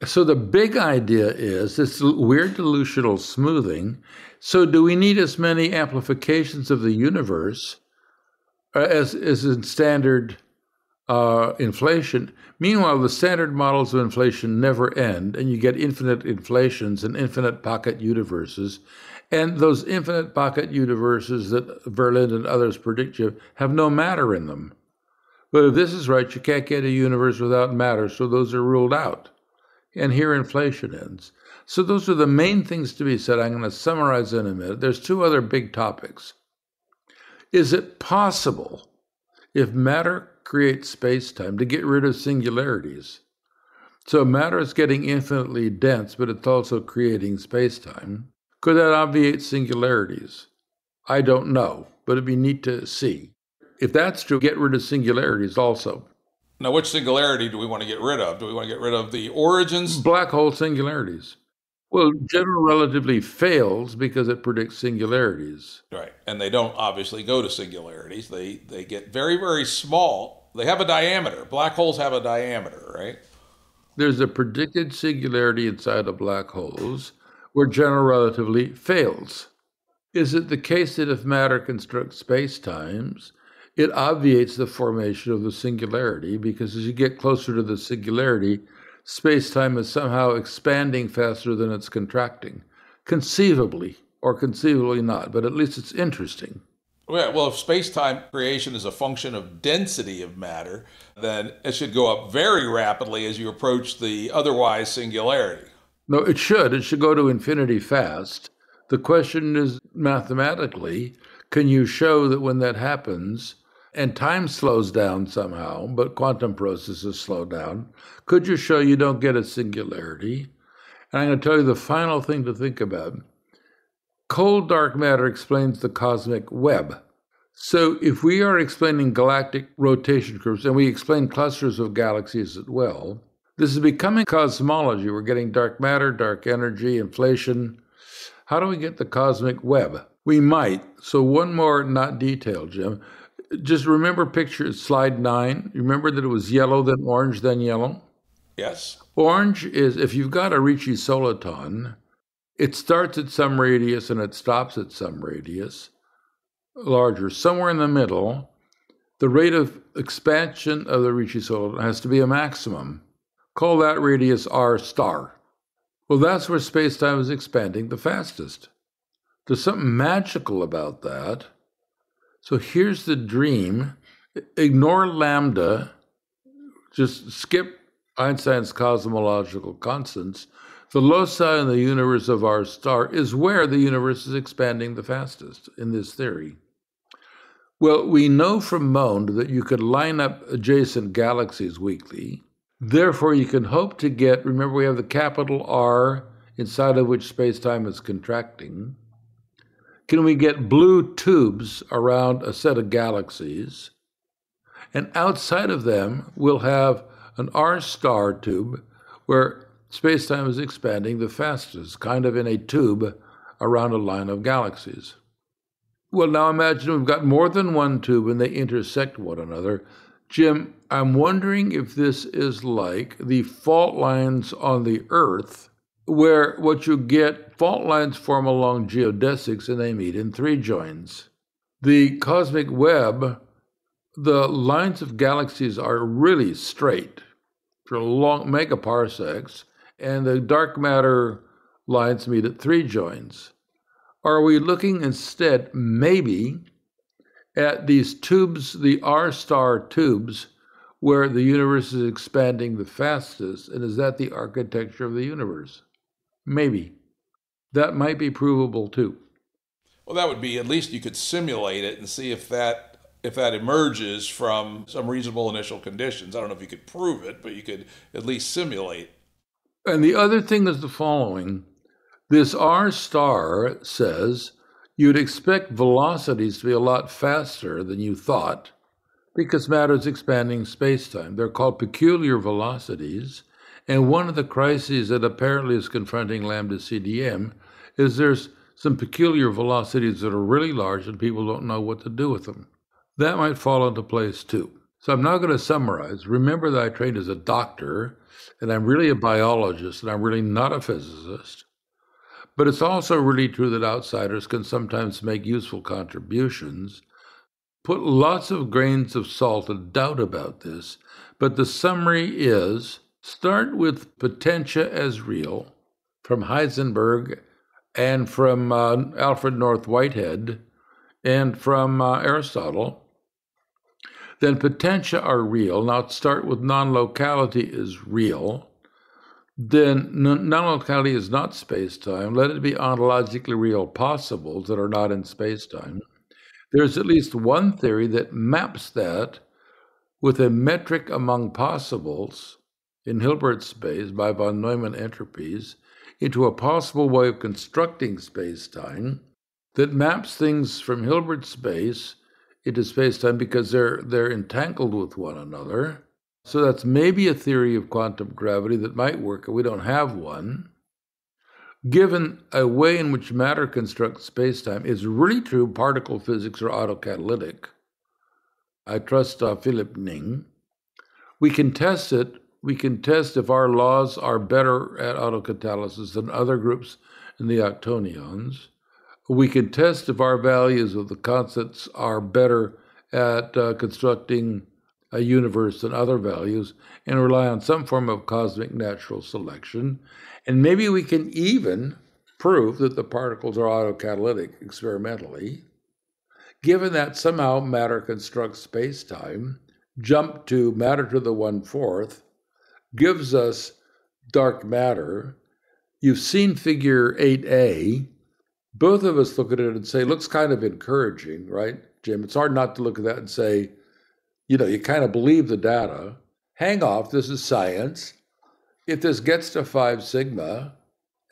So the big idea is this weird dilutional smoothing. So do we need as many amplifications of the universe as in standard inflation? Meanwhile, the standard models of inflation never end, and you get infinite inflations and infinite pocket universes. And those infinite pocket universes that Verlin and others predict have no matter in them. But if this is right, you can't get a universe without matter, so those are ruled out. And here inflation ends. So those are the main things to be said. I'm going to summarize in a minute. There's two other big topics. Is it possible, if matter creates space-time, to get rid of singularities? So matter is getting infinitely dense, but it's also creating space-time. Could that obviate singularities? I don't know, but it'd be neat to see. If that's true, get rid of singularities also. Now, which singularity do we want to get rid of? Do we want to get rid of the origins? Black hole singularities. Well, general relativity fails because it predicts singularities. Right, and they don't obviously go to singularities. They get very, very small. They have a diameter. Black holes have a diameter, right? There's a predicted singularity inside of black holes where general relativity fails. Is it the case that if matter constructs space-times, it obviates the formation of the singularity, because as you get closer to the singularity, space-time is somehow expanding faster than it's contracting, conceivably or conceivably not, but at least it's interesting. Well, if space-time creation is a function of density of matter, then it should go up very rapidly as you approach the otherwise singularity. No, it should. It should go to infinity fast. The question is, mathematically, can you show that when that happens, and time slows down somehow, but quantum processes slow down, could you show you don't get a singularity? And I'm going to tell you the final thing to think about. Cold dark matter explains the cosmic web. So if we are explaining galactic rotation curves, and we explain clusters of galaxies as well, this is becoming cosmology. We're getting dark matter, dark energy, inflation. How do we get the cosmic web? We might. So one more, not detailed, Jim. Just remember picture slide 9. Remember that it was yellow, then orange, then yellow? Yes. Orange is, if you've got a Ricci soliton, it starts at some radius and it stops at some radius, larger. Somewhere in the middle, the rate of expansion of the Ricci soliton has to be a maximum. Call that radius R star. Well, that's where space-time is expanding the fastest. There's something magical about that. So here's the dream. Ignore lambda. Just skip Einstein's cosmological constants. The loci in the universe of our star is where the universe is expanding the fastest in this theory. Well, we know from Mond that you could line up adjacent galaxies weakly. Therefore, you can hope to get, remember we have the capital R inside of which space-time is contracting. Can we get blue tubes around a set of galaxies? And outside of them, we'll have an R star tube where space-time is expanding the fastest, kind of in a tube around a line of galaxies. Well, now imagine we've got more than one tube and they intersect one another. Jim, I'm wondering if this is like the fault lines on the Earth, where what you get, fault lines form along geodesics and they meet in three joins. The cosmic web, the lines of galaxies are really straight for long megaparsecs, and the dark matter lines meet at three joins. Are we looking instead, maybe, at these tubes, the R star tubes, where the universe is expanding the fastest, and is that the architecture of the universe? Maybe. That might be provable too. Well, that would be, at least you could simulate it and see if that emerges from some reasonable initial conditions. I don't know if you could prove it, but you could at least simulate. And the other thing is the following. This R star says you'd expect velocities to be a lot faster than you thought because matter is expanding space-time. They're called peculiar velocities. And one of the crises that apparently is confronting lambda-CDM is there's some peculiar velocities that are really large and people don't know what to do with them. That might fall into place too. So I'm now going to summarize. Remember that I trained as a doctor, and I'm really a biologist, and I'm really not a physicist. But it's also really true that outsiders can sometimes make useful contributions. Put lots of grains of salt and doubt about this, but the summary is, start with Potentia as Real from Heisenberg and from Alfred North Whitehead and from Aristotle. Then Potentia are real. Now start with non-locality is real. Then non-locality is not space-time. Let it be ontologically real possibles that are not in space-time. There's at least one theory that maps that with a metric among possibles in Hilbert space by von Neumann entropies into a possible way of constructing space-time that maps things from Hilbert space into space-time because they're entangled with one another. So that's maybe a theory of quantum gravity that might work, and we don't have one. Given a way in which matter constructs space-time is really true particle physics or autocatalytic, I trust Philip Ning, we can test it. We can test if our laws are better at autocatalysis than other groups in the octonions. We can test if our values of the constants are better at constructing a universe and other values, and rely on some form of cosmic natural selection. And maybe we can even prove that the particles are autocatalytic experimentally. Given that somehow matter constructs space-time, jump to matter to the 1/4 gives us dark matter. You've seen figure 8a. Both of us look at it and say, looks kind of encouraging, right, Jim? It's hard not to look at that and say, you know, you kind of believe the data. Hang off, this is science. If this gets to 5 sigma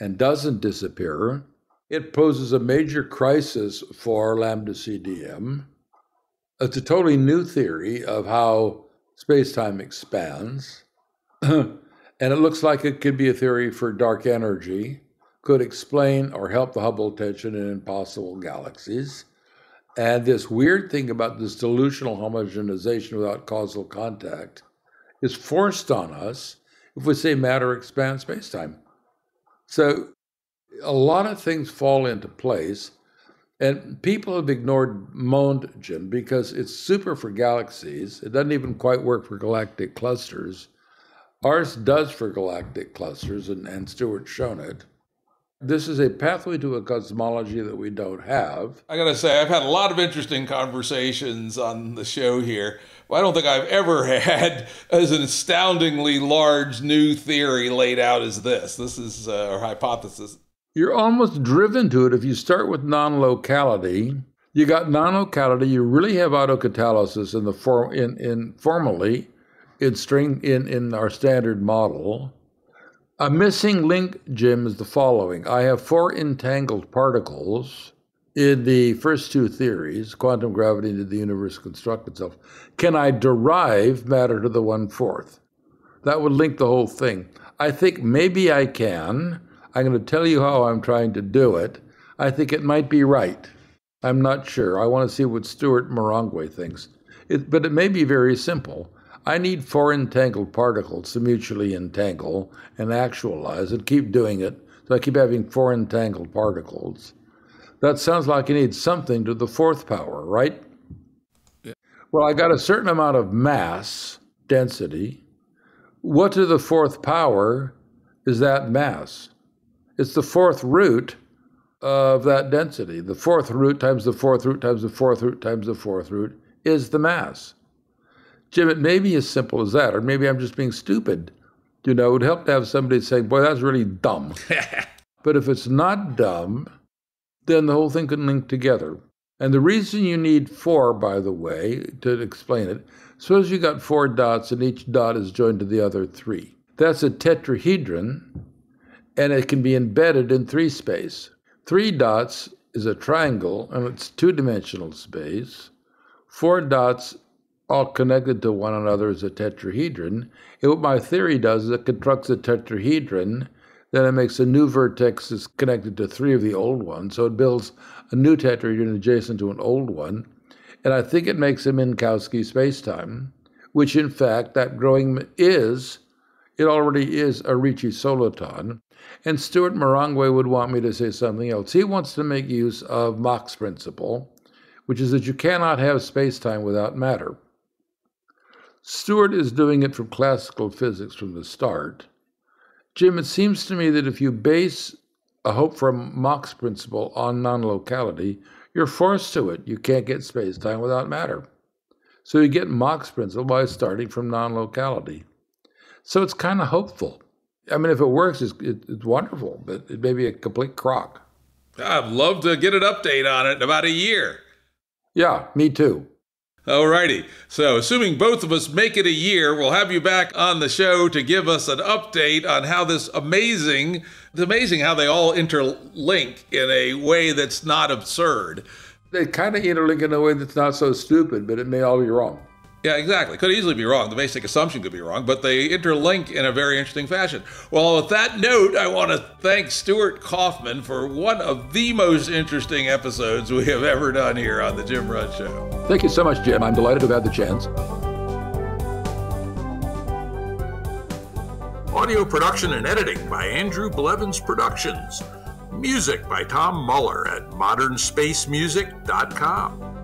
and doesn't disappear, it poses a major crisis for lambda-CDM. It's a totally new theory of how space-time expands. And it looks like it could be a theory for dark energy, could explain or help the Hubble tension in impossible galaxies. And this weird thing about this delusional homogenization without causal contact is forced on us if we say matter expands space-time. So a lot of things fall into place, and people have ignored Mondgen because it's super for galaxies. It doesn't even quite work for galactic clusters. Ours does for galactic clusters, and Stuart's shown it. This is a pathway to a cosmology that we don't have. I gotta say, I've had a lot of interesting conversations on the show here, but I don't think I've ever had as an astoundingly large new theory laid out as this. This is our hypothesis. You're almost driven to it if you start with non-locality. You got non-locality. You really have autocatalysis in the formally in string in our standard model. A missing link, Jim, is the following. I have 4 entangled particles in the first 2 theories, quantum gravity and did the universe construct itself. Can I derive matter to the 1/4? That would link the whole thing. I think maybe I can. I'm going to tell you how I'm trying to do it. I think it might be right. I'm not sure. I want to see what Stuart Morangwe thinks. But it may be very simple. I need 4 entangled particles to mutually entangle and actualize and keep doing it. So I keep having 4 entangled particles. That sounds like I need something to the 4th power, right? Yeah. Well, I got a certain amount of mass density. What to the 4th power is that mass? It's the 4th root of that density. The 4th root times the 4th root times the 4th root times the 4th root is the mass. Jim, it may be as simple as that, or maybe I'm just being stupid. You know, it would help to have somebody say, boy, that's really dumb. But if it's not dumb, then the whole thing can link together. And the reason you need 4, by the way, to explain it, suppose you got 4 dots and each dot is joined to the other 3. That's a tetrahedron, and it can be embedded in 3 space. 3 dots is a triangle, and it's 2-dimensional space. 4 dots all connected to one another as a tetrahedron. And what my theory does is it constructs a tetrahedron, then it makes a new vertex that's connected to three of the old ones, so it builds a new tetrahedron adjacent to an old one, and I think it makes a Minkowski spacetime, which in fact that growing is, it already is a Ricci soliton. And Stuart Marangwe would want me to say something else. He wants to make use of Mach's principle, which is that you cannot have spacetime without matter. Stuart is doing it from classical physics from the start. Jim, it seems to me that if you base a hope from Mach's principle on non-locality, you're forced to it. You can't get spacetime without matter. So you get Mach's principle by starting from non-locality. So it's kind of hopeful. I mean, if it works, it's wonderful, but it may be a complete crock. I'd love to get an update on it in about a year. Yeah, me too. All righty. So assuming both of us make it a year, we'll have you back on the show to give us an update on how this amazing, it's amazing how they all interlink in a way that's not absurd. They kind of interlink in a way that's not so stupid, but it may all be wrong. Yeah, exactly. Could easily be wrong. The basic assumption could be wrong, but they interlink in a very interesting fashion. Well, with that note, I want to thank Stuart Kauffman for one of the most interesting episodes we have ever done here on The Jim Rutt Show. Thank you so much, Jim. I'm delighted to have had the chance. Audio production and editing by Andrew Blevins Productions. Music by Tom Muller at modernspacemusic.com.